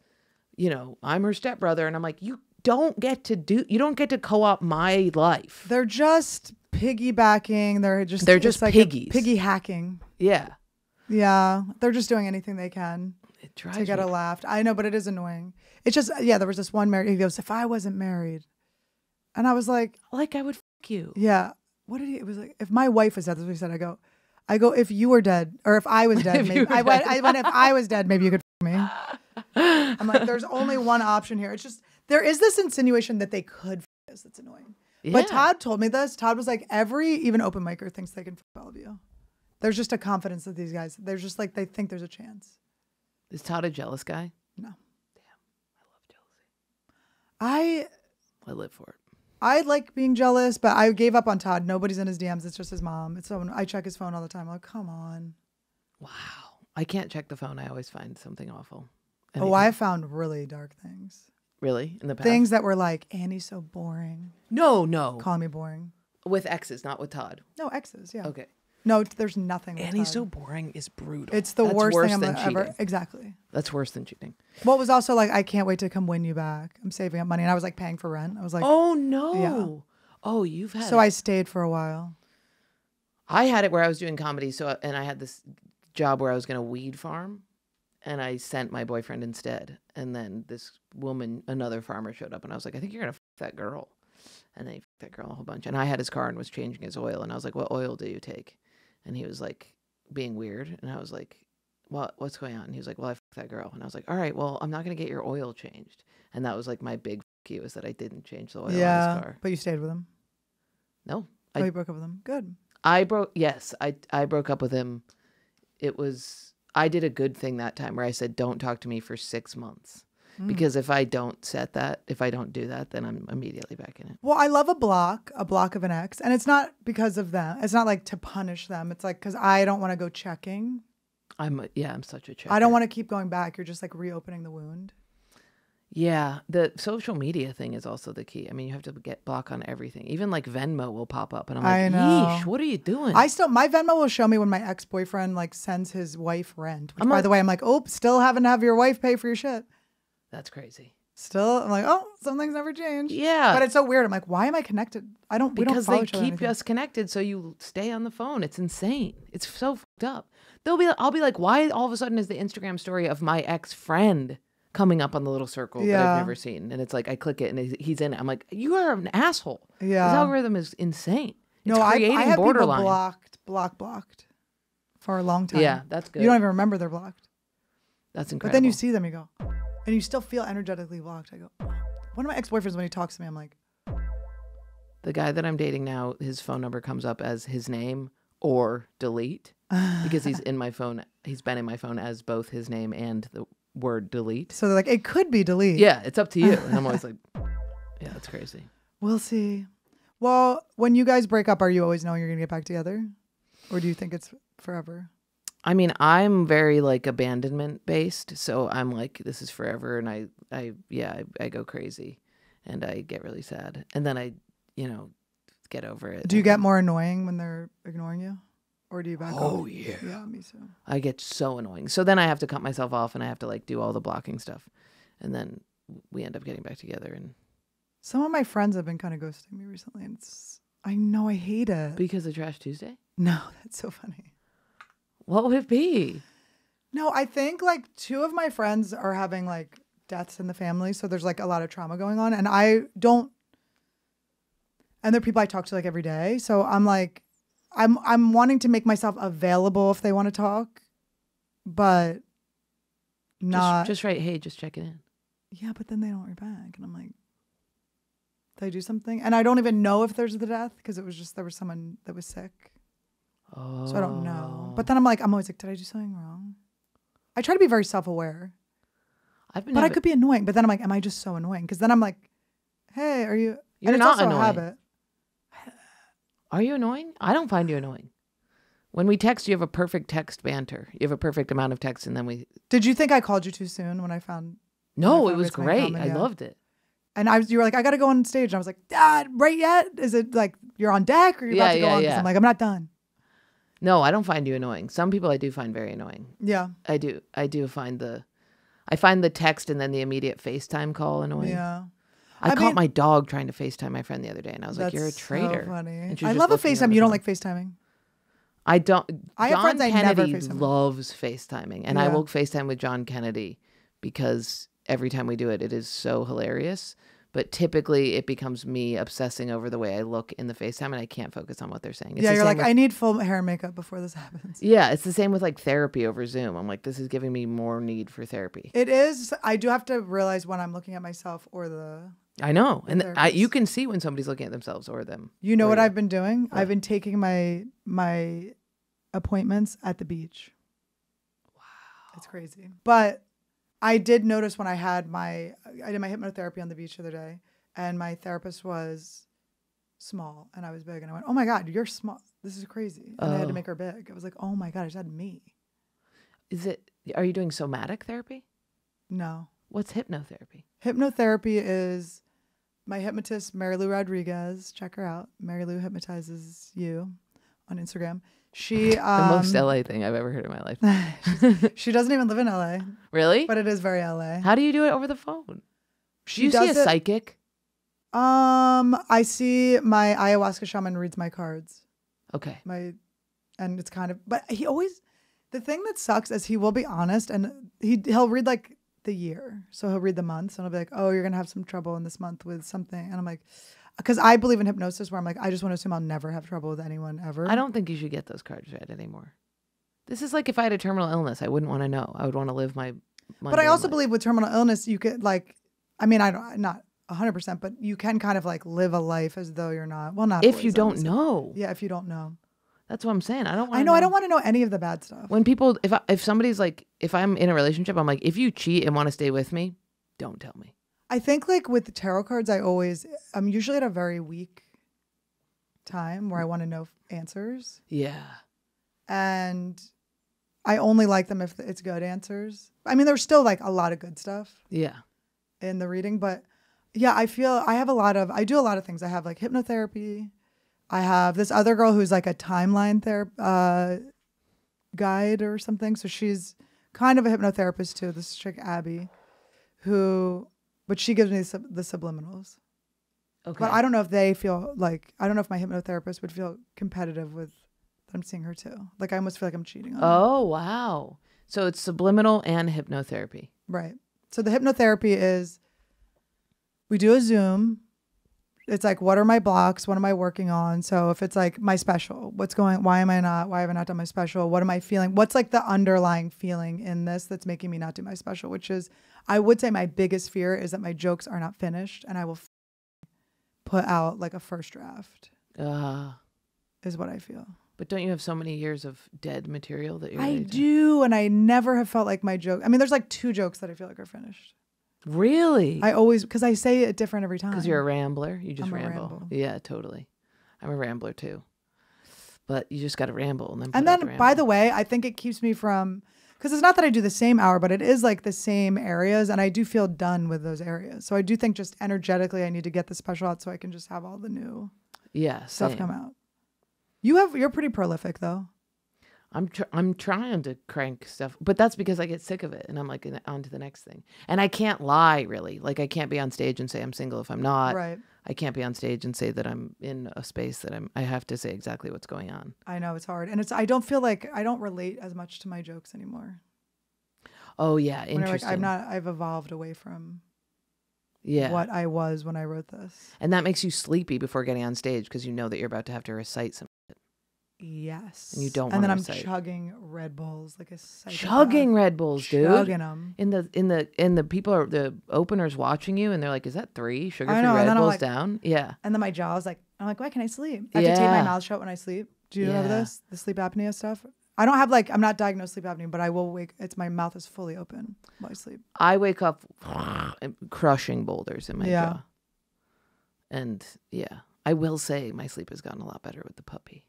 you know, I'm her stepbrother. And I'm like, you don't get to co-opt my life. They're just piggybacking. They're just like piggies. Piggy hacking. Yeah. Yeah. They're just doing anything they can to get a laugh. I know, but it is annoying. It's just, yeah, there was this one married, he goes, if I wasn't married. And I was like I would fuck you. Yeah. What did he? It was like if my wife was dead. That's what he said. I go. If you were dead, or if I was dead, maybe I went. If I was dead, maybe you could f me. I'm like, there's only one option here. It's just there is this insinuation that they could f us. That's annoying. Yeah. But Todd told me this. Todd was like, every even open micer thinks they can f all of you. There's just a confidence of these guys. There's just like they think there's a chance. Is Todd a jealous guy? No. Damn, I love jealousy. I live for it. I like being jealous, but I gave up on Todd. Nobody's in his DMs. It's just his mom. It's someone. I check his phone all the time. I'm like, come on. Wow. I can't check the phone. I always find something awful. Anything. Oh, I found really dark things. Really? In the past? Things that were like, Annie's so boring. No. Call me boring. With exes, not with Todd. No, exes, yeah. Okay. No, there's nothing with Annie's Todd. So boring is brutal. It's the worst thing I'm ever. Exactly. That's worse than cheating. Well, it was also like, I can't wait to come win you back. I'm saving up money. And I was like paying for rent. I was like, oh no. Yeah. Oh, you've had it. So I stayed for a while. I had it where I was doing comedy. And I had this job where I was going to weed farm. And I sent my boyfriend instead. And then this woman, another farmer showed up. And I was like, I think you're going to fuck that girl. And then he fucked that girl a whole bunch. And I had his car and was changing his oil. And I was like, what oil do you take? And he was like being weird. And I was like, what's going on? And he was like, well, I fucked that girl. And I was like, all right, well, I'm not going to get your oil changed. And that was like my big fuck you is that I didn't change the oil on his car. But you stayed with him? No. You broke up with him. Good. I broke up with him. It was, I did a good thing that time where I said, don't talk to me for 6 months. Because if I don't do that, then I'm immediately back in it. Well, I love a block of an ex. And it's not because of them. It's not like to punish them. It's like because I don't want to go checking. I'm such a checker. I don't want to keep going back. You're just like reopening the wound. Yeah. The social media thing is also the key. I mean, you have to get block on everything. Even like Venmo will pop up. And I'm like, yeesh, what are you doing? My Venmo will show me when my ex-boyfriend like sends his wife rent. Which, by the way, I'm like, oh, still haven't have your wife pay for your shit. That's crazy. Still, I'm like, oh, something's never changed. Yeah. But it's so weird. I'm like, why am I connected? We don't follow each other. Because they keep us connected, so you stay on the phone. It's insane. It's so fucked up. I'll be like, why all of a sudden is the Instagram story of my ex-friend coming up on the little circle that I've never seen? And it's like, I click it and he's in it. I'm like, you are an asshole. Yeah. This algorithm is insane. It's I have borderline. People blocked for a long time. Yeah, that's good. You don't even remember they're blocked. That's incredible. But then you see them, you go, and you still feel energetically blocked. I go, one of my ex-boyfriends, when he talks to me, I'm like, the guy that I'm dating now, his phone number comes up as his name or delete because he's in my phone. He's been in my phone as both his name and the word delete. So they're like, it could be delete. Yeah, it's up to you. And I'm always like, yeah, that's crazy. We'll see. Well, when you guys break up, are you always knowing you're going to get back together? Or do you think it's forever? I mean, I'm very like abandonment based. So I'm like, this is forever. And I go crazy and I get really sad. And then I, you know, get over it. Do you get more annoying when they're ignoring you? Or do you back off? Oh, yeah. Yeah, me too. I get so annoying. So then I have to cut myself off and I have to like do all the blocking stuff. And then we end up getting back together. And some of my friends have been kind of ghosting me recently. And it's, I know, I hate it. Because of Trash Tuesday? No, that's so funny. What would it be? No, I think like two of my friends are having like deaths in the family. So there's like a lot of trauma going on. And I don't. And they're people I talk to like every day. So I'm like, I'm wanting to make myself available if they want to talk, but not. Just write, hey, just check it in. Yeah, but then they don't write back. And I'm like, did I do something? And I don't even know if there's the death because it was just, there was someone that was sick. Oh. So I don't know. But then I'm like, I'm always like, did I do something wrong? I try to be very self-aware. But I could be annoying. But then I'm like, am I just so annoying? Because then I'm like, hey, are you? You're not annoying. A habit. Are you annoying? I don't find you annoying. When we text, you have a perfect text banter. You have a perfect amount of text, and then we. Did you think I called you too soon when I found? No, it was great. I loved it. And you were like, I got to go on stage. And I was like, Dad, right yet? Is it like you're on deck or you're about to go on? Yeah. I'm like, I'm not done. No, I don't find you annoying. Some people I do find very annoying. Yeah, I do. I do find I find the text and then the immediate FaceTime call annoying. Yeah. I caught my dog trying to FaceTime my friend the other day, and I was like, "You're a traitor." So funny. I love a FaceTime. You don't like FaceTiming? I don't. I have friends I never FaceTime. John Kennedy loves FaceTiming, and I will FaceTime with John Kennedy because every time we do it, it is so hilarious. But typically, it becomes me obsessing over the way I look in the FaceTime, and I can't focus on what they're saying. It's you're like, I need full hair and makeup before this happens. Yeah, it's the same with like therapy over Zoom. I'm like, this is giving me more need for therapy. It is. I do have to realize when I'm looking at myself or the. I know. And you can see when somebody's looking at themselves or them. You know what I've been doing? What? I've been taking my appointments at the beach. Wow. It's crazy. But I did notice when I did my hypnotherapy on the beach the other day, and my therapist was small and I was big, and I went, oh my God, you're small. This is crazy. And I had to make her big. I was like, oh my God, I just had me. Are you doing somatic therapy? No. What's hypnotherapy? Hypnotherapy is my hypnotist, Mary Lou Rodriguez. Check her out. Mary Lou hypnotizes you on Instagram. She the most LA thing I've ever heard in my life. She doesn't even live in LA. Really? But it is very LA. How do you do it over the phone? Do you see a psychic? I see my ayahuasca shaman reads my cards. Okay. And it's kind of, but he always, the thing that sucks is he will be honest, and he'll read like the year. So he'll read the months and I'll be like, oh, you're going to have some trouble in this month with something. And I'm like, because I believe in hypnosis where I'm like, I just want to assume I'll never have trouble with anyone ever. I don't think you should get those cards read anymore. This is like if I had a terminal illness, I wouldn't want to know. I would want to live my But I also believe with terminal illness, you could like, I mean, I don't, not 100%, but you can kind of like live a life as though you're not, well, not if you don't know. Yeah, if you don't know. That's what I'm saying. I don't want to know any of the bad stuff. When people, if somebody's like, if I'm in a relationship, I'm like, if you cheat and want to stay with me, don't tell me. I think like with the tarot cards, I'm usually at a very weak time where I want to know answers. Yeah. And I only like them if it's good answers. I mean, there's still like a lot of good stuff. Yeah. In the reading. But yeah, I feel I do a lot of things. I have like hypnotherapy. I have this other girl who's like a timeline guide or something. So she's kind of a hypnotherapist too. This chick, Abby, but she gives me the subliminals. Okay. But I don't know if my hypnotherapist would feel competitive with I'm seeing her too. Like I almost feel like I'm cheating on her. Oh, wow. So it's subliminal and hypnotherapy. Right. So the hypnotherapy is we do a Zoom. It's like, what are my blocks? What am I working on? So if it's like my special, what's going, why have I not done my special? What am I feeling? What's like the underlying feeling in this that's making me not do my special, which is, I would say my biggest fear is that my jokes are not finished and I will put out like a first draft is what I feel. But don't you have so many years of dead material that you're I do. And I never have felt like my joke. I mean, there's like 2 jokes that I feel like are finished. Really? I always, because I say it different every time. Because you're a rambler. You just ramble. Yeah, totally. I'm a rambler too. But you just got to ramble. And then by the way, I think it keeps me from, because it's not that I do the same hour, but it is like the same areas. And I do feel done with those areas. So I do think just energetically, I need to get the special out so I can just have all the new stuff come out. You have, you're pretty prolific though. I'm trying to crank stuff, but that's because I get sick of it and I'm like on to the next thing. And I can't lie really. Like I can't be on stage and say I'm single if I'm not. Right. I can't be on stage and say that I'm in a space that I have to say exactly what's going on. I know it's hard. And it's, I don't feel like I don't relate as much to my jokes anymore. Oh yeah. Interesting. Like, I'm not, I've evolved away from what I was when I wrote this. And that makes you sleepy before getting on stage because you know that you're about to have to recite some. Yes. And you don't want to recite. And then I'm chugging Red Bulls like a psychopath. Chugging Red Bulls, dude. Chugging them. And the people are the openers watching you and they're like, is that 3 sugar-free Red Bulls like, down? Yeah. And then my jaw's like, I'm like, why can't I sleep? I have to tape my mouth shut when I sleep. Do you know this? The sleep apnea stuff? I don't have like, I'm not diagnosed sleep apnea, but I will wake, it's my mouth is fully open while I sleep. I wake up crushing boulders in my jaw. And yeah, I will say my sleep has gotten a lot better with the puppy.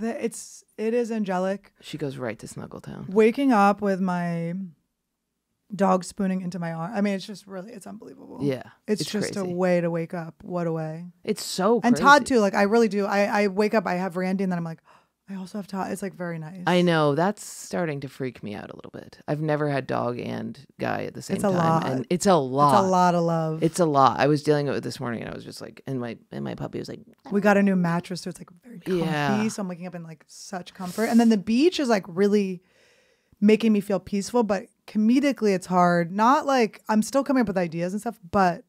It is angelic. She goes right to Snuggletown. Waking up with my dog spooning into my arm. I mean, it's just really, it's unbelievable. Yeah. It's just crazy. A way to wake up. What a way. It's so crazy. And Todd too. Like I really do. I wake up, I have Randy and then I'm like, oh, I also have Todd. It's like very nice. I know. That's starting to freak me out a little bit. I've never had dog and guy at the same time. Lot. And it's a lot. It's a lot of love. It's a lot. I was dealing with it this morning and I was just like, and my puppy was like, we got a new mattress. So it's like very comfy. Yeah. So I'm waking up in like such comfort. And then the beach is like really making me feel peaceful, but comedically it's hard. Not like I'm still coming up with ideas and stuff, but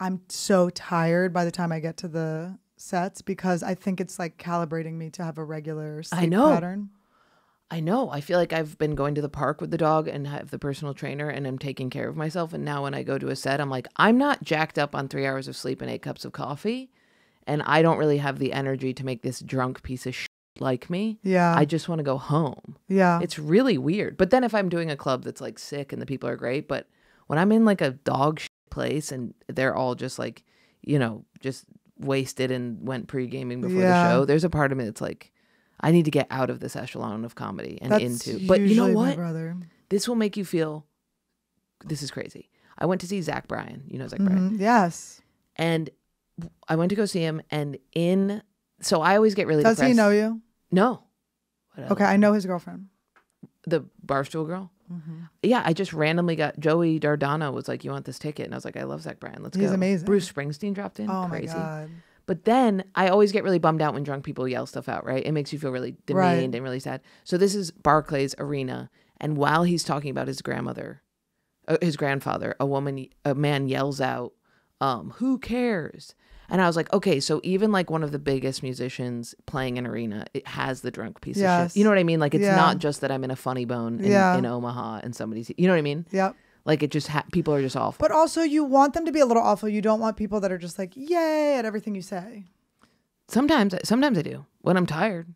I'm so tired by the time I get to the sets because I think it's like calibrating me to have a regular sleep pattern. I know. I feel like I've been going to the park with the dog and have the personal trainer and I'm taking care of myself. And now when I go to a set, I'm like, I'm not jacked up on 3 hours of sleep and 8 cups of coffee. And I don't really have the energy to make this drunk piece of shit like me. Yeah. I just want to go home. Yeah. It's really weird. But then if I'm doing a club that's like sick and the people are great, but when I'm in like a dog shit place and they're all just like, you know, just wasted and went pre-gaming before the show, there's a part of me that's like, I need to get out of this echelon of comedy and into. But you know what? This will make you feel, this is crazy. I went to see Zach Bryan. You know Zach Bryan? Yes. And I went to go see him and so I always get really depressed. Does he know you? No. Okay, I know his girlfriend. The Barstool girl? Mm-hmm. Yeah, I just randomly got Joey Dardano was like, you want this ticket? And I was like, I love Zach Bryan. Let's go. He's amazing. Bruce Springsteen dropped in. Oh, crazy. My God. But then I always get really bummed out when drunk people yell stuff out, right? It makes you feel really demeaned and really sad. So this is Barclays Arena. And while he's talking about his grandmother, his grandfather, a man yells out, who cares? And I was like, okay, so even like one of the biggest musicians playing an arena, it has the drunk piece of shit. You know what I mean? Like it's not just that I'm in a funny bone in Omaha and somebody's, you know what I mean? Yep. Like it just, people are just awful. But also you want them to be a little awful. You don't want people that are just like, yay at everything you say. Sometimes I do when I'm tired.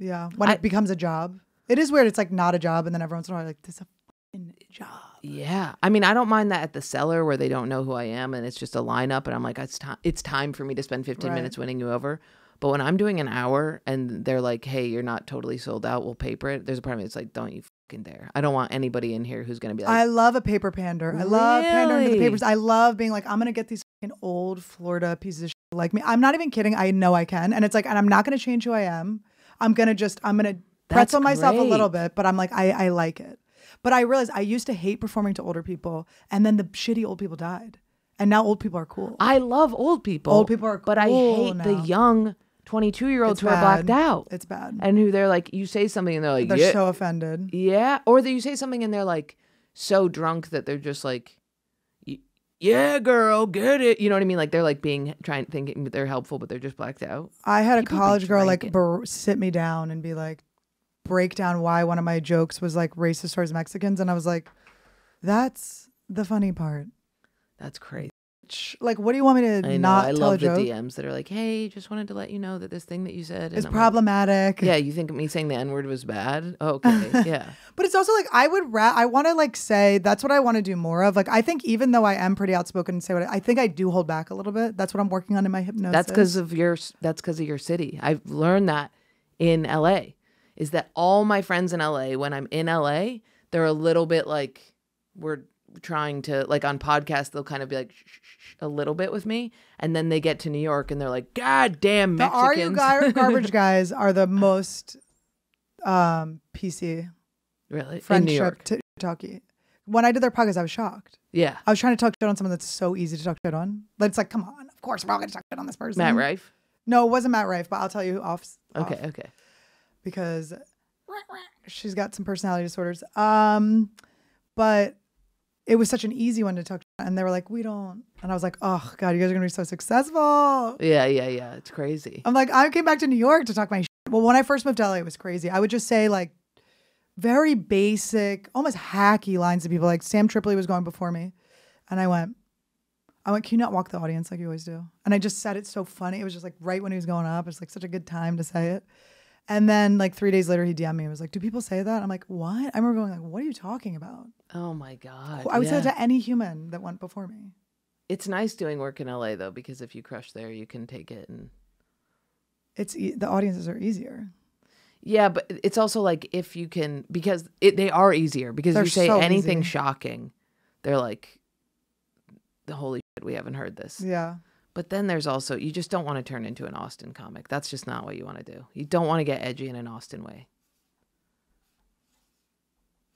Yeah. When it becomes a job. It is weird. It's like not a job. And then every once in a while like, this is a fucking job. Yeah. I mean, I don't mind that at the cellar where they don't know who I am and it's just a lineup and I'm like, it's time for me to spend 15 minutes winning you over. But when I'm doing an hour and they're like, hey, you're not totally sold out, we'll paper it. There's a part of me that's like, don't you fucking dare. I don't want anybody in here who's going to be like. I love a paper pander. Really? I love pandering to the papers. I love being like, I'm going to get these fucking old Florida pieces of shit like me. I'm not even kidding. I know I can. And it's like, and I'm not going to change who I am. I'm going to pretzel myself a little bit, but I'm like, I like it. But I realized I used to hate performing to older people, and then the shitty old people died. And now old people are cool. I love old people. Old people are cool. But I hate the young 22-year-olds who are blacked out. It's bad. And who they're like, you say something and they're like, they're so offended. Yeah. Or that you say something and they're like so drunk that they're just like, yeah, girl, get it. You know what I mean? Like they're like being, trying, thinking that they're helpful, but they're just blacked out. I had a college girl like sit me down and be like, break down why one of my jokes was like racist towards Mexicans. And I was like, that's the funny part. That's crazy. Like, what do you want me to not tell a joke? I love the DMs that are like, hey, just wanted to let you know that this thing that you said is problematic. Like, yeah, you think me saying the N-word was bad? Oh, okay, yeah. But it's also like, I want to like say, that's what I want to do more of. Like, I think even though I am pretty outspoken and say what I think, I do hold back a little bit. That's what I'm working on in my hypnosis. That's because of your city. I've learned that in LA, is that all my friends in LA, when I'm in LA, they're a little bit like, we're trying to, like on podcasts, they'll kind of be like, a little bit with me, and then they get to New York and they're like, god damn Mexicans. The RU garbage guys are the most PC, really, friendship talky. When I did their podcast, I was shocked. Yeah, I was trying to talk shit on someone that's so easy to talk shit on. But it's like, come on, of course we're all gonna talk shit on this person. Matt Rife? No, it wasn't Matt Rife, but I'll tell you off. Okay, because she's got some personality disorders, but it was such an easy one to talk about. And they were like, we don't. And I was like, oh god, you guys are gonna be so successful. Yeah. It's crazy. I'm like, I came back to New York to talk my shit. Well, when I first moved to LA, it was crazy. I would just say like very basic, almost hacky lines to people. Like Sam Tripoli was going before me. And I went, can you not walk the audience like you always do? And I just said it so funny. It was just like right when he was going up. It's like such a good time to say it. And then like 3 days later, he DM'd me and was like, do people say that? I'm like, what? I remember going like, what are you talking about? Oh my god. I would say that to any human that went before me. It's nice doing work in LA though, because if you crush there, you can take it, and the audiences are easier. Yeah, but it's also like, if you can, because they are easier, because if you say anything shocking, they're like, holy shit, we haven't heard this. Yeah. But then there's also, you just don't want to turn into an Austin comic. That's just not what you want to do. You don't want to get edgy in an Austin way.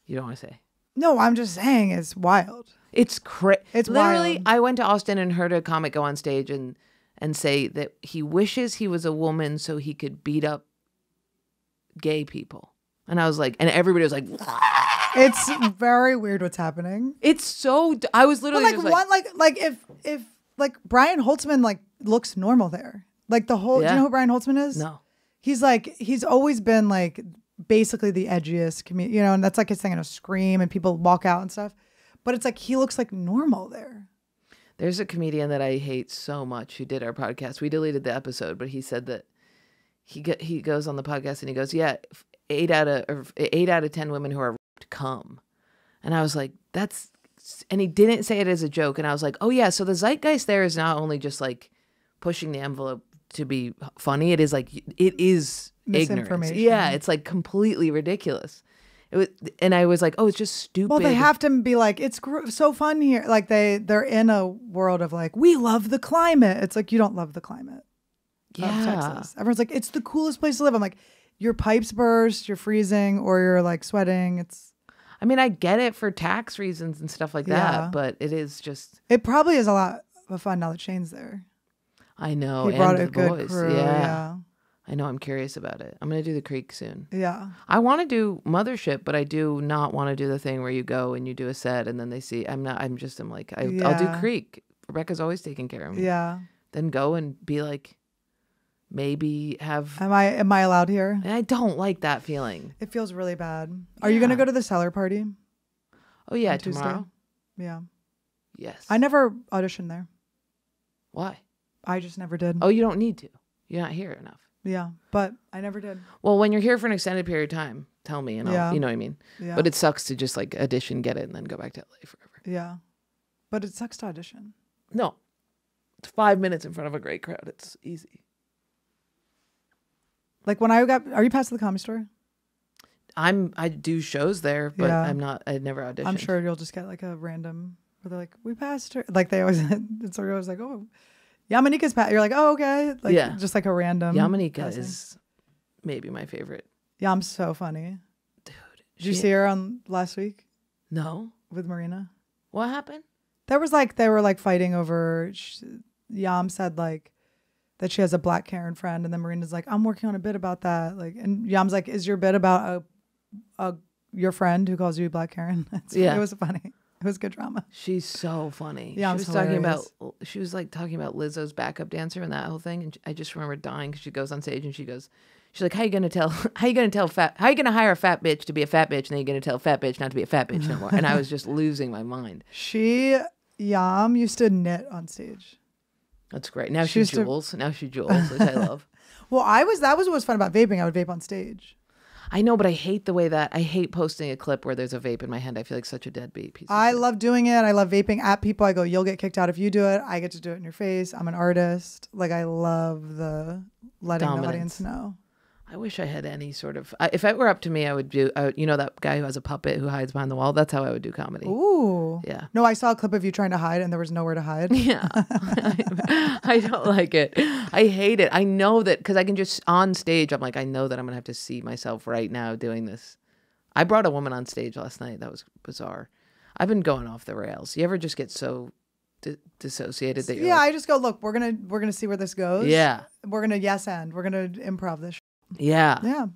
You don't want to say. No, I'm just saying it's wild. It's crazy. It's literally wild. I went to Austin and heard a comic go on stage and say that he wishes he was a woman so he could beat up gay people. And I was like, and everybody was like, it's very weird what's happening. It's so, I was literally like, just like, if like Brian Holtzman like looks normal there. Like the whole, do you know who Brian Holtzman is? No. He's like, he's always been like basically the edgiest comedian, you know, and that's like his thing, and a scream and people walk out and stuff. But it's like, he looks like normal there. There's a comedian that I hate so much who did our podcast. We deleted the episode, but he said that he goes on the podcast and he goes, yeah, 8 out of 10 women who are raped come. And I was like, that's, and he didn't say it as a joke. And I was like, oh yeah, so the zeitgeist there is not only just like pushing the envelope to be funny. It is like, it is ignorance. Yeah, it's like completely ridiculous. It was, and I was like, oh, it's just stupid. Well, they have to be like, it's so fun here. Like they're in a world of like, we love the climate. It's like, you don't love the climate. Yeah. Texas. Everyone's like, it's the coolest place to live. I'm like, your pipes burst, you're freezing, or you're like sweating. It's, I mean, I get it for tax reasons and stuff like that, but it is just. It probably is a lot of fun now that Shane's there. I know. He brought a good crew. Yeah. I know. I'm curious about it. I'm going to do the Creek soon. Yeah. I want to do Mothership, but I do not want to do the thing where you go and you do a set and then they see. I'll do Creek. Rebecca's always taking care of me. Yeah. Then go and be like, maybe have. Am I allowed here? And I don't like that feeling. It feels really bad. Are you going to go to the Cellar party? Oh yeah, tomorrow. Tuesday? Yeah. Yes. I never auditioned there. Why? I just never did. Oh, you don't need to. You're not here enough. Yeah, but I never did. Well, when you're here for an extended period of time, tell me, and I'll, you know what I mean? Yeah. But it sucks to just like audition, get it, and then go back to LA forever. Yeah, but it sucks to audition. No, it's 5 minutes in front of a great crowd. It's easy. Like when I got, are you past the Comedy Store? I do shows there, but I'm not, I'd never auditioned. I'm sure you'll just get like a random, where they're like, we passed her. Like they always, it's always like, oh. Yamanika's pat. You're like, oh, okay. Like, yeah. Just like a random. Yamanika is maybe my favorite. Yeah, I'm so funny. Dude. Did you see her on last week? No. With Marina? What happened? There was like, they were like fighting over, Yam said like, that she has a black Karen friend, and then Marina's like, I'm working on a bit about that. Like, and Yam's like, is your bit about your friend who calls you black Karen? Yeah, it was funny. It was good drama. She's so funny. Yeah, she was talking about, she was like talking about Lizzo's backup dancer and that whole thing, and I just remember dying because she goes on stage and she goes, she's like, how you gonna hire a fat bitch to be a fat bitch, and then you're gonna tell a fat bitch not to be a fat bitch no more. And I was just losing my mind. Yam used to knit on stage. That's great. Now she jewels. Now she jewels, which I love. Well, that was what was fun about vaping. I would vape on stage. I know, but I hate the way that I hate posting a clip where there's a vape in my hand. I feel like such a deadbeat piece. I love doing it. I love vaping at people. I go, you'll get kicked out if you do it. I get to do it in your face. I'm an artist. Like, I love letting the audience know. I wish I had any sort of, if it were up to me, I would do, you know, that guy who has a puppet who hides behind the wall. That's how I would do comedy. Ooh. Yeah. No, I saw a clip of you trying to hide and there was nowhere to hide. Yeah. I don't like it. I hate it. I know that because I can just on stage, I'm like, I know that I'm going to have to see myself right now doing this. I brought a woman on stage last night. That was bizarre. I've been going off the rails. You ever just get so dissociated that you're like, I just go, look, we're going to see where this goes. Yeah. We're going to we're going to improv this. Yeah. Yeah.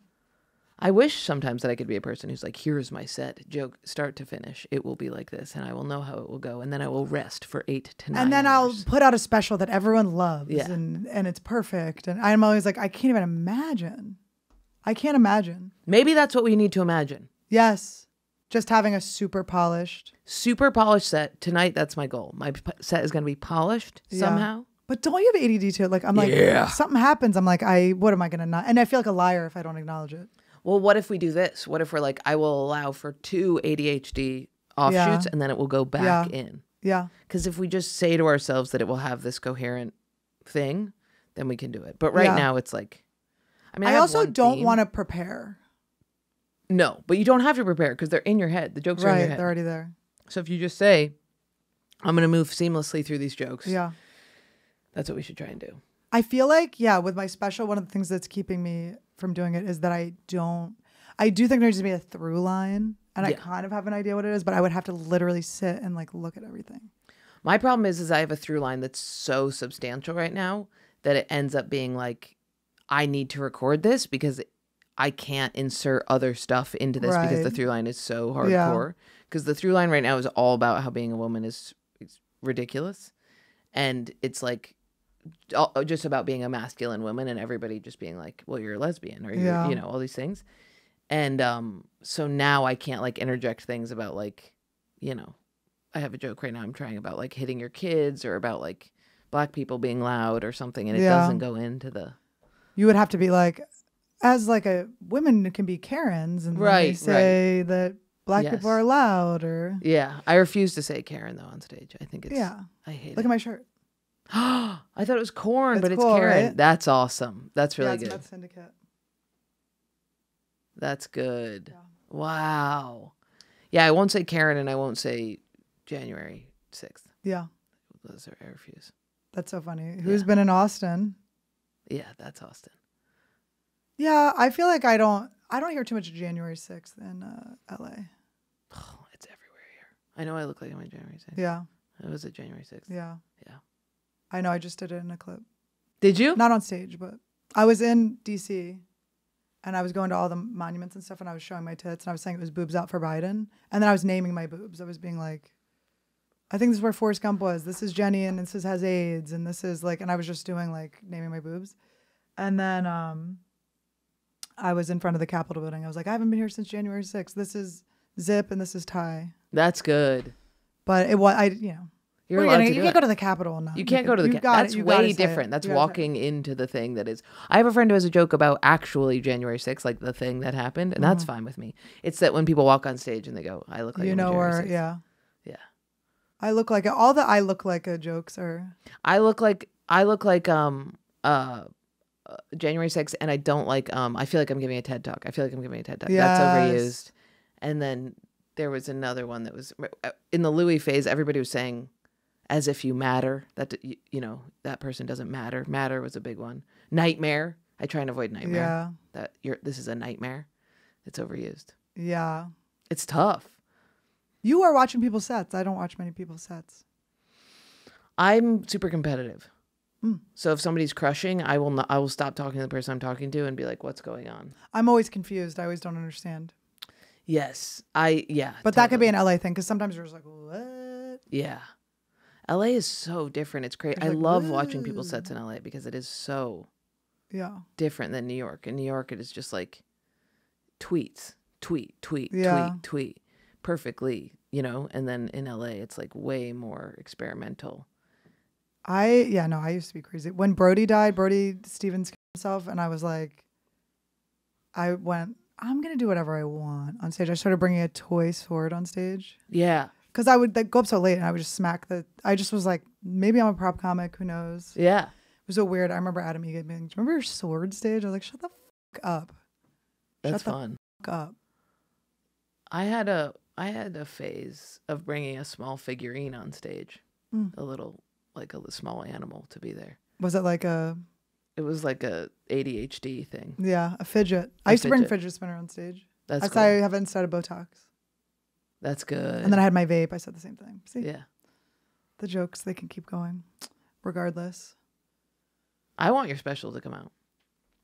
I wish sometimes that I could be a person who's like, here's my set, joke, start to finish. It will be like this, and I will know how it will go, and then I will rest for 8 to 9 and then hours. I'll put out a special that everyone loves, and it's perfect. And I'm always like, I can't even imagine. I can't imagine. Maybe that's what we need to imagine. Yes. Just having a super polished set. Tonight, that's my goal. My set is going to be polished somehow. But don't you have ADD too? Like, I'm like, something happens. I'm like, what am I going to not? And I feel like a liar if I don't acknowledge it. Well, what if we do this? What if we're like, I will allow for 2 ADHD offshoots and then it will go back in. Yeah. Because if we just say to ourselves that it will have this coherent thing, then we can do it. But right now it's like, I mean, I also don't want to prepare. No, but you don't have to prepare because they're in your head. The jokes are in your head. They're already there. So if you just say, I'm going to move seamlessly through these jokes. Yeah. That's what we should try and do. I feel like, with my special, one of the things that's keeping me from doing it is that I do think there needs to be a through line, and I kind of have an idea what it is, but I would have to literally sit and like look at everything. My problem is I have a through line that's so substantial right now that it ends up being like, I need to record this because I can't insert other stuff into this because the through line is so hardcore. Because the through line right now is all about how being a woman is ridiculous. And it's like, just about being a masculine woman and everybody just being like, well, you're a lesbian or you're, you know, all these things. And so now I can't like interject things about like, you know, I have a joke right now I'm trying about like hitting your kids or about like black people being loud or something, and it doesn't go into the. You would have to be like, as like a women can be Karens and they say that black people are loud or. Yeah, I refuse to say Karen though on stage. I think it's. Yeah, I hate it. Look at my shirt. I thought it was corn, but it's Karen. Right? That's awesome. That's really good. That's Syndicate. That's good. Yeah. Wow. Yeah, I won't say Karen and I won't say January 6th. Yeah. Those are I refuse. That's so funny. Who's been in Austin? Yeah, that's Austin. Yeah, I feel like I don't hear too much of January 6th in LA. Oh, it's everywhere here. I know I look like I'm on January 6th. Yeah. It was at January 6th. Yeah. Yeah. I know, I just did it in a clip. Did you? Not on stage, but I was in D.C. and I was going to all the monuments and stuff, and I was showing my tits, and I was saying it was boobs out for Biden. And then I was naming my boobs. I was being like, I think this is where Forrest Gump was. This is Jenny, and this is has AIDS, and this is like, and I was just doing like naming my boobs. And then I was in front of the Capitol building. I was like, I haven't been here since January 6th. This is Zip, and this is Ty. That's good. But it was, you know. You can't go to the Capitol and not. You can't go to the Capitol. That's way different. That's walking into the thing that is. I have a friend who has a joke about actually January 6th, like the thing that happened, and that's fine with me. It's that when people walk on stage and they go, I look like a January 6th. Yeah. I look like all the I look like jokes are. I look like January 6th, and I don't like I feel like I'm giving a TED talk. Yes. That's overused. And then there was another one that was in the Louis phase, everybody was saying as if you matter, that you know that person doesn't matter. Matter was a big one. Nightmare. I try and avoid nightmare. Yeah. That this is a nightmare. It's overused. Yeah. It's tough. You are watching people's sets. I don't watch many people's sets. I'm super competitive. So if somebody's crushing, I will stop talking to the person I'm talking to and be like, what's going on? I'm always confused. I always don't understand. Yes. But totally. That could be an LA thing, because sometimes you're just like, what? Yeah. LA is so different. It's crazy. I love watching people's sets in LA because it is so different than New York. In New York, it is just like tweets, tweet, tweet, tweet, tweet. Perfectly, you know? And then in LA, it's like way more experimental. I used to be crazy. When Brody died, Brody Stevens killed himself, and I was like, I went, I'm going to do whatever I want on stage. I started bringing a toy sword on stage. Yeah. Because I would go up so late and I would just smack the, I just was like, maybe I'm a prop comic, who knows? Yeah. It was so weird. I remember Adam Egan being like, do you remember your sword stage? I was like, shut the fuck up. That's fun. Shut the fuck up. I had a phase of bringing a small figurine on stage. A little, like a small animal to be there. Was it like a... It was like a ADHD thing. Yeah, a fidget. I used to bring fidget spinner on stage. That's cool. I have instead of Botox. That's good. And then I had my vape. I said the same thing. See? Yeah. The jokes, they can keep going regardless. I want your special to come out.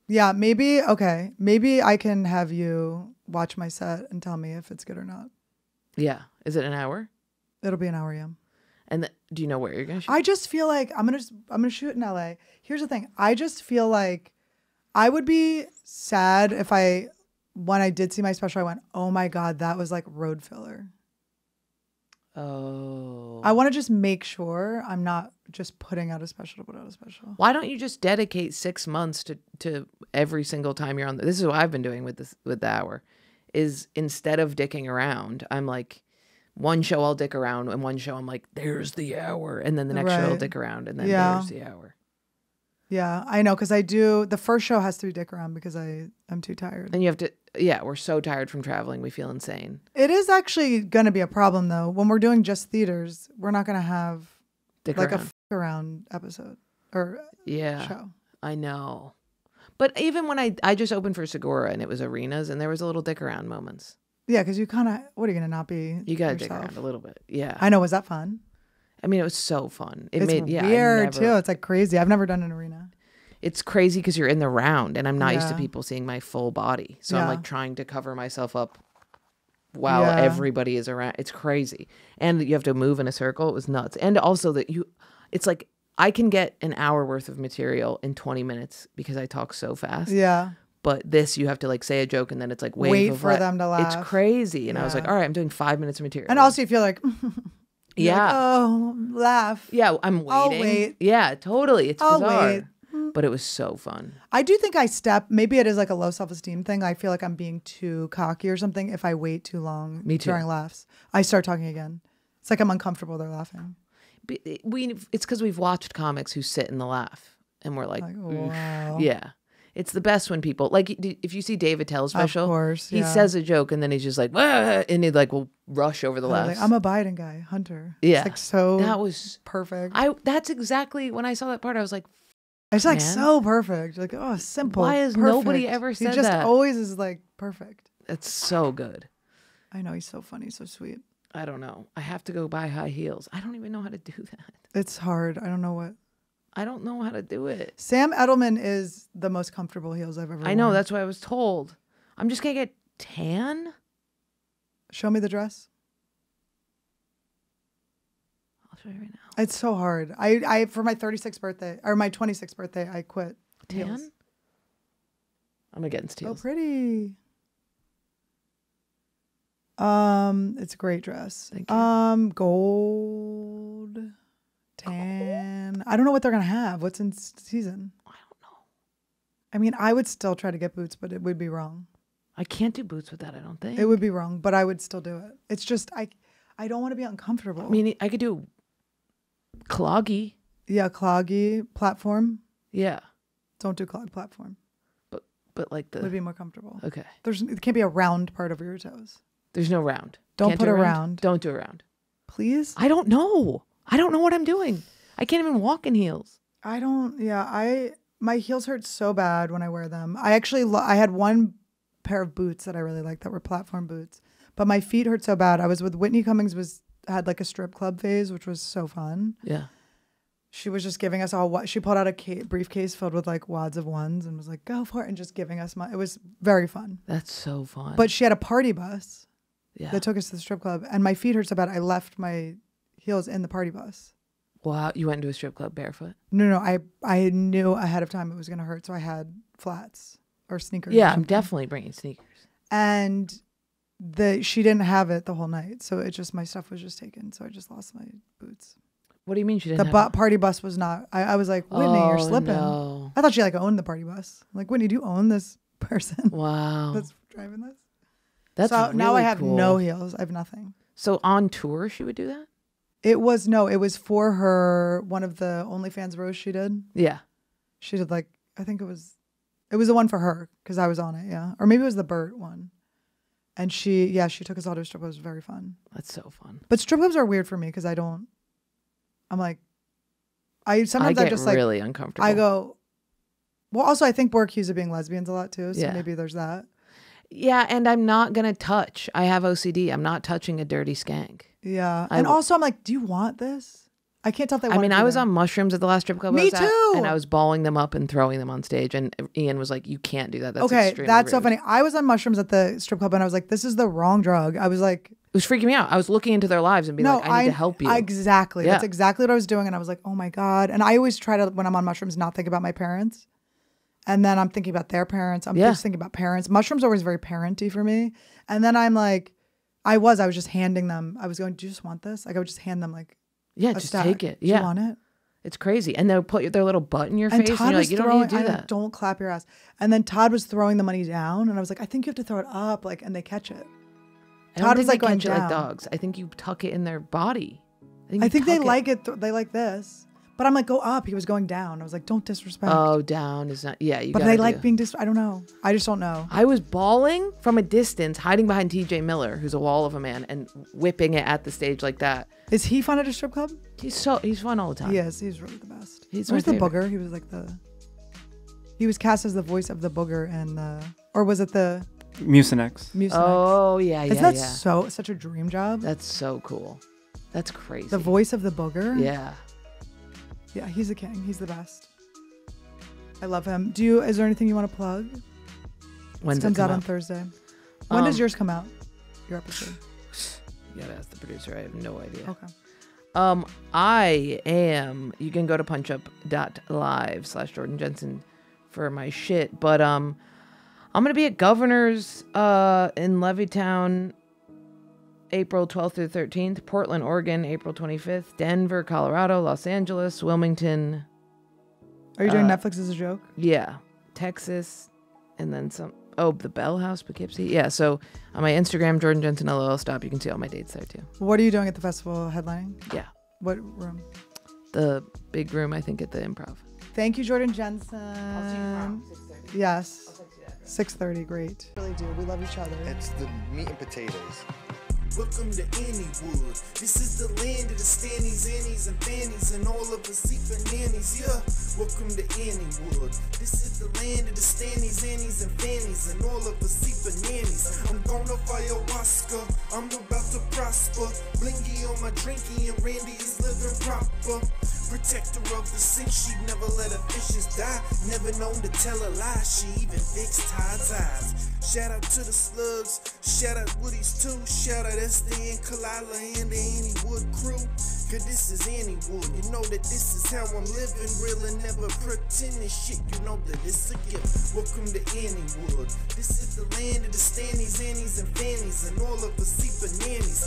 Yeah, maybe. Okay. Maybe I can have you watch my set and tell me if it's good or not. Yeah. Is it an hour? It'll be an hour, yeah. And do you know where you're going to shoot? I just feel like I'm going to shoot in LA. Here's the thing. I just feel like I would be sad if when I did see my special, I went, oh my God, that was like road filler. Oh. I want to just make sure I'm not just putting out a special to put out a special. Why don't you just dedicate 6 months to every single time you're on? This is what I've been doing with the hour is instead of dicking around, I'm like, one show I'll dick around and one show I'm like, there's the hour. And then the next show I'll dick around and then there's the hour. Yeah, I know. Because I do. The first show has to be dick around because I'm too tired. And you have to. Yeah, we're so tired from traveling. We feel insane. It is actually going to be a problem, though. When we're doing just theaters, we're not going to have dick like around. A fuck around episode or show. I know. But even when I just opened for Segura and it was arenas and there was a little dick around moments. Yeah, because you kind of, what are you going to not be? You got to dig around a little bit. Yeah. I know. Was that fun? I mean, it was so fun. It's made, weird too. It's like crazy. I've never done an arena. It's crazy because you're in the round and I'm not used to people seeing my full body. So I'm like trying to cover myself up while everybody is around. It's crazy. And you have to move in a circle. It was nuts. And also that it's like I can get an hour worth of material in 20 minutes because I talk so fast. Yeah. But this, you have to like say a joke and then it's like wait for them to laugh. It's crazy. And I was like, all right, I'm doing 5 minutes of material. And also you feel like, like, oh, laugh. Yeah, I'm waiting. I'll wait. Yeah, totally. It's bizarre. Wait. But it was so fun. I do think maybe it is like a low self-esteem thing. I feel like I'm being too cocky or something if I wait too long during laughs. I start talking again. It's like I'm uncomfortable. They're laughing. But it's because we've watched comics who sit in the laugh and we're like wow. Yeah. It's the best when people, like, if you see Dave Attell's special, of course, he says a joke and then he's just like, wah! And he like will rush over the laughs. Like, I'm a Biden guy, Hunter. Yeah, it's like so. That was perfect. That's exactly when I saw that part. I was like, it's like so perfect. Like, oh, simple. Why has nobody ever said that? He just always is like perfect. That's so good. I know, he's so funny, so sweet. I don't know. I have to go buy high heels. I don't even know how to do that. It's hard. I don't know how to do it. Sam Edelman is the most comfortable heels I've ever worn. I know. That's what I was told. I'm just going to get tan. Show me the dress. I'll show you right now. It's so hard. I for my 36th birthday, or my 26th birthday, I quit. Tan? Heels. I'm against heels. So pretty. It's a great dress. Thank you. Gold. Tan. I don't know what they're going to have. What's in season? I don't know. I mean, I would still try to get boots, but it would be wrong. I can't do boots with that, I don't think. It would be wrong, but I would still do it. It's just, I don't want to be uncomfortable. I mean, I could do cloggy. Yeah, cloggy platform. Yeah. Don't do clog platform. But like the... It would be more comfortable. Okay. It can't be a round part over your toes. There's no round. Don't put a round. Don't do a round. Please? I don't know. I don't know what I'm doing. I can't even walk in heels. I don't. Yeah, my heels hurt so bad when I wear them. I actually I had one pair of boots that I really liked that were platform boots, but my feet hurt so bad. I was with Whitney Cummings had like a strip club phase, which was so fun. Yeah, she was just giving us all what she pulled out a briefcase filled with like wads of ones and was like, go for it, and just giving us money. It was very fun. That's so fun. But she had a party bus that took us to the strip club, and my feet hurt so bad I left my heels in the party bus. Wow, you went to a strip club barefoot? No, no, I knew ahead of time it was gonna hurt, so I had flats or sneakers. Yeah, I'm definitely bringing sneakers. And she didn't have it the whole night, so it just, my stuff was just taken, so I just lost my boots. What do you mean she didn't? The party bus was not. I was like, Whitney, you're slipping. No. I thought she like owned the party bus. I'm like, Whitney, do you own this person? Wow, that's driving this. That's so really now I have cool. No heels. I have nothing. So on tour, she would do that. It was, no, it was for her, one of the OnlyFans rows she did. Yeah. She did like, I think it was the one for her because I was on it, yeah. Or maybe it was the Burt one. And she, yeah, she took us all to a strip club. It was very fun. That's so fun. But strip clubs are weird for me because I'm like, I just like. I get really uncomfortable. I go, well, also I think we're accused of being lesbians a lot too. So maybe there's that. Yeah, and I'm not going to touch. I have OCD. I'm not touching a dirty skank. Yeah. And also I'm like, do you want this? I can't tell if they want it. I mean, I was on mushrooms at the last strip club. Me too. And I was balling them up and throwing them on stage. And Ian was like, you can't do that. That's extremely rude. That's so funny. I was on mushrooms at the strip club and I was like, this is the wrong drug. I was like. It was freaking me out. I was looking into their lives and being like, I need to help you. Exactly. Yeah. That's exactly what I was doing. And I was like, oh my God. And I always try to, when I'm on mushrooms, not think about my parents. And then I'm thinking about their parents. I'm just thinking about parents. Mushrooms are always very parenty for me. And then I'm like, I was just handing them. I was going, do you just want this? Like I would just hand them like, yeah, just stack. Take it. Yeah, do you want it? It's crazy. And they'll put their little butt in your face. And you're like, you don't need to do that. Don't clap your ass. And then Todd was throwing the money down, and I was like, I think you have to throw it up, like, and they catch it. Todd was like, going down. Like dogs. I think you tuck it in their body. I think they like it. They like this. But I'm like, go up. He was going down. I was like, don't disrespect. Oh, down is not. Yeah, you got to. But they like being disrespected. I don't know. I just don't know. I was bawling from a distance, hiding behind T.J. Miller, who's a wall of a man, and whipping it at the stage like that. Is he fun at a strip club? He's fun all the time. He is. He's really the best. Where's the booger? He was like the. He was cast as the voice of the booger and the, or was it the? Mucinex. Mucinex. Oh yeah, yeah. That's such a dream job. That's so cool. That's crazy. The voice of the booger. Yeah. Yeah, he's a king. He's the best. I love him. Is there anything you want to plug? When's it comes out on Thursday. When does yours come out? Your episode. You gotta ask the producer. I have no idea. Okay. You can go to punchup.live/Jordan Jensen for my shit. But I'm gonna be at Governor's in Levittown. April 12th through 13th, Portland, Oregon, April 25th, Denver, Colorado, Los Angeles, Wilmington. Are you doing Netflix as a joke? Yeah. Texas, and then some. Oh, the Bell House, Poughkeepsie. Yeah, so on my Instagram, Jordan Jensen LOL Stop, you can see all my dates there too. What are you doing at the festival headlining? Yeah. What room? The big room, I think, at the Improv. Thank you, Jordan Jensen. I'll see you tomorrow, 6:30. Yes. I'll text you that, right? 6:30, great. We really do. We love each other. It's the meat and potatoes. Welcome to Anywood. This is the land of the standies, annies, and fannies, and all of the sleeping nannies. Yeah, welcome to Anywood. This is the land of the standies, annies, and fannies, and all of the sleeping nannies. I'm gonna fire Oscar. I'm about to prosper. Blingy on my drinky, and Randy is living proper. Protector of the sick, she never let her fishes die. Never known to tell a lie. She even fixed Todd's eyes. Shout out to the slugs. Shout out Woody's too. Shout out SD and Kalila and the Anywood crew. Cause this is Anywood. You know that this is how I'm living. Real and never pretending shit. You know that it's a gift. Welcome to Anywood. This is the land of the standies, annies, and fannies, and all of the sleeping nannies.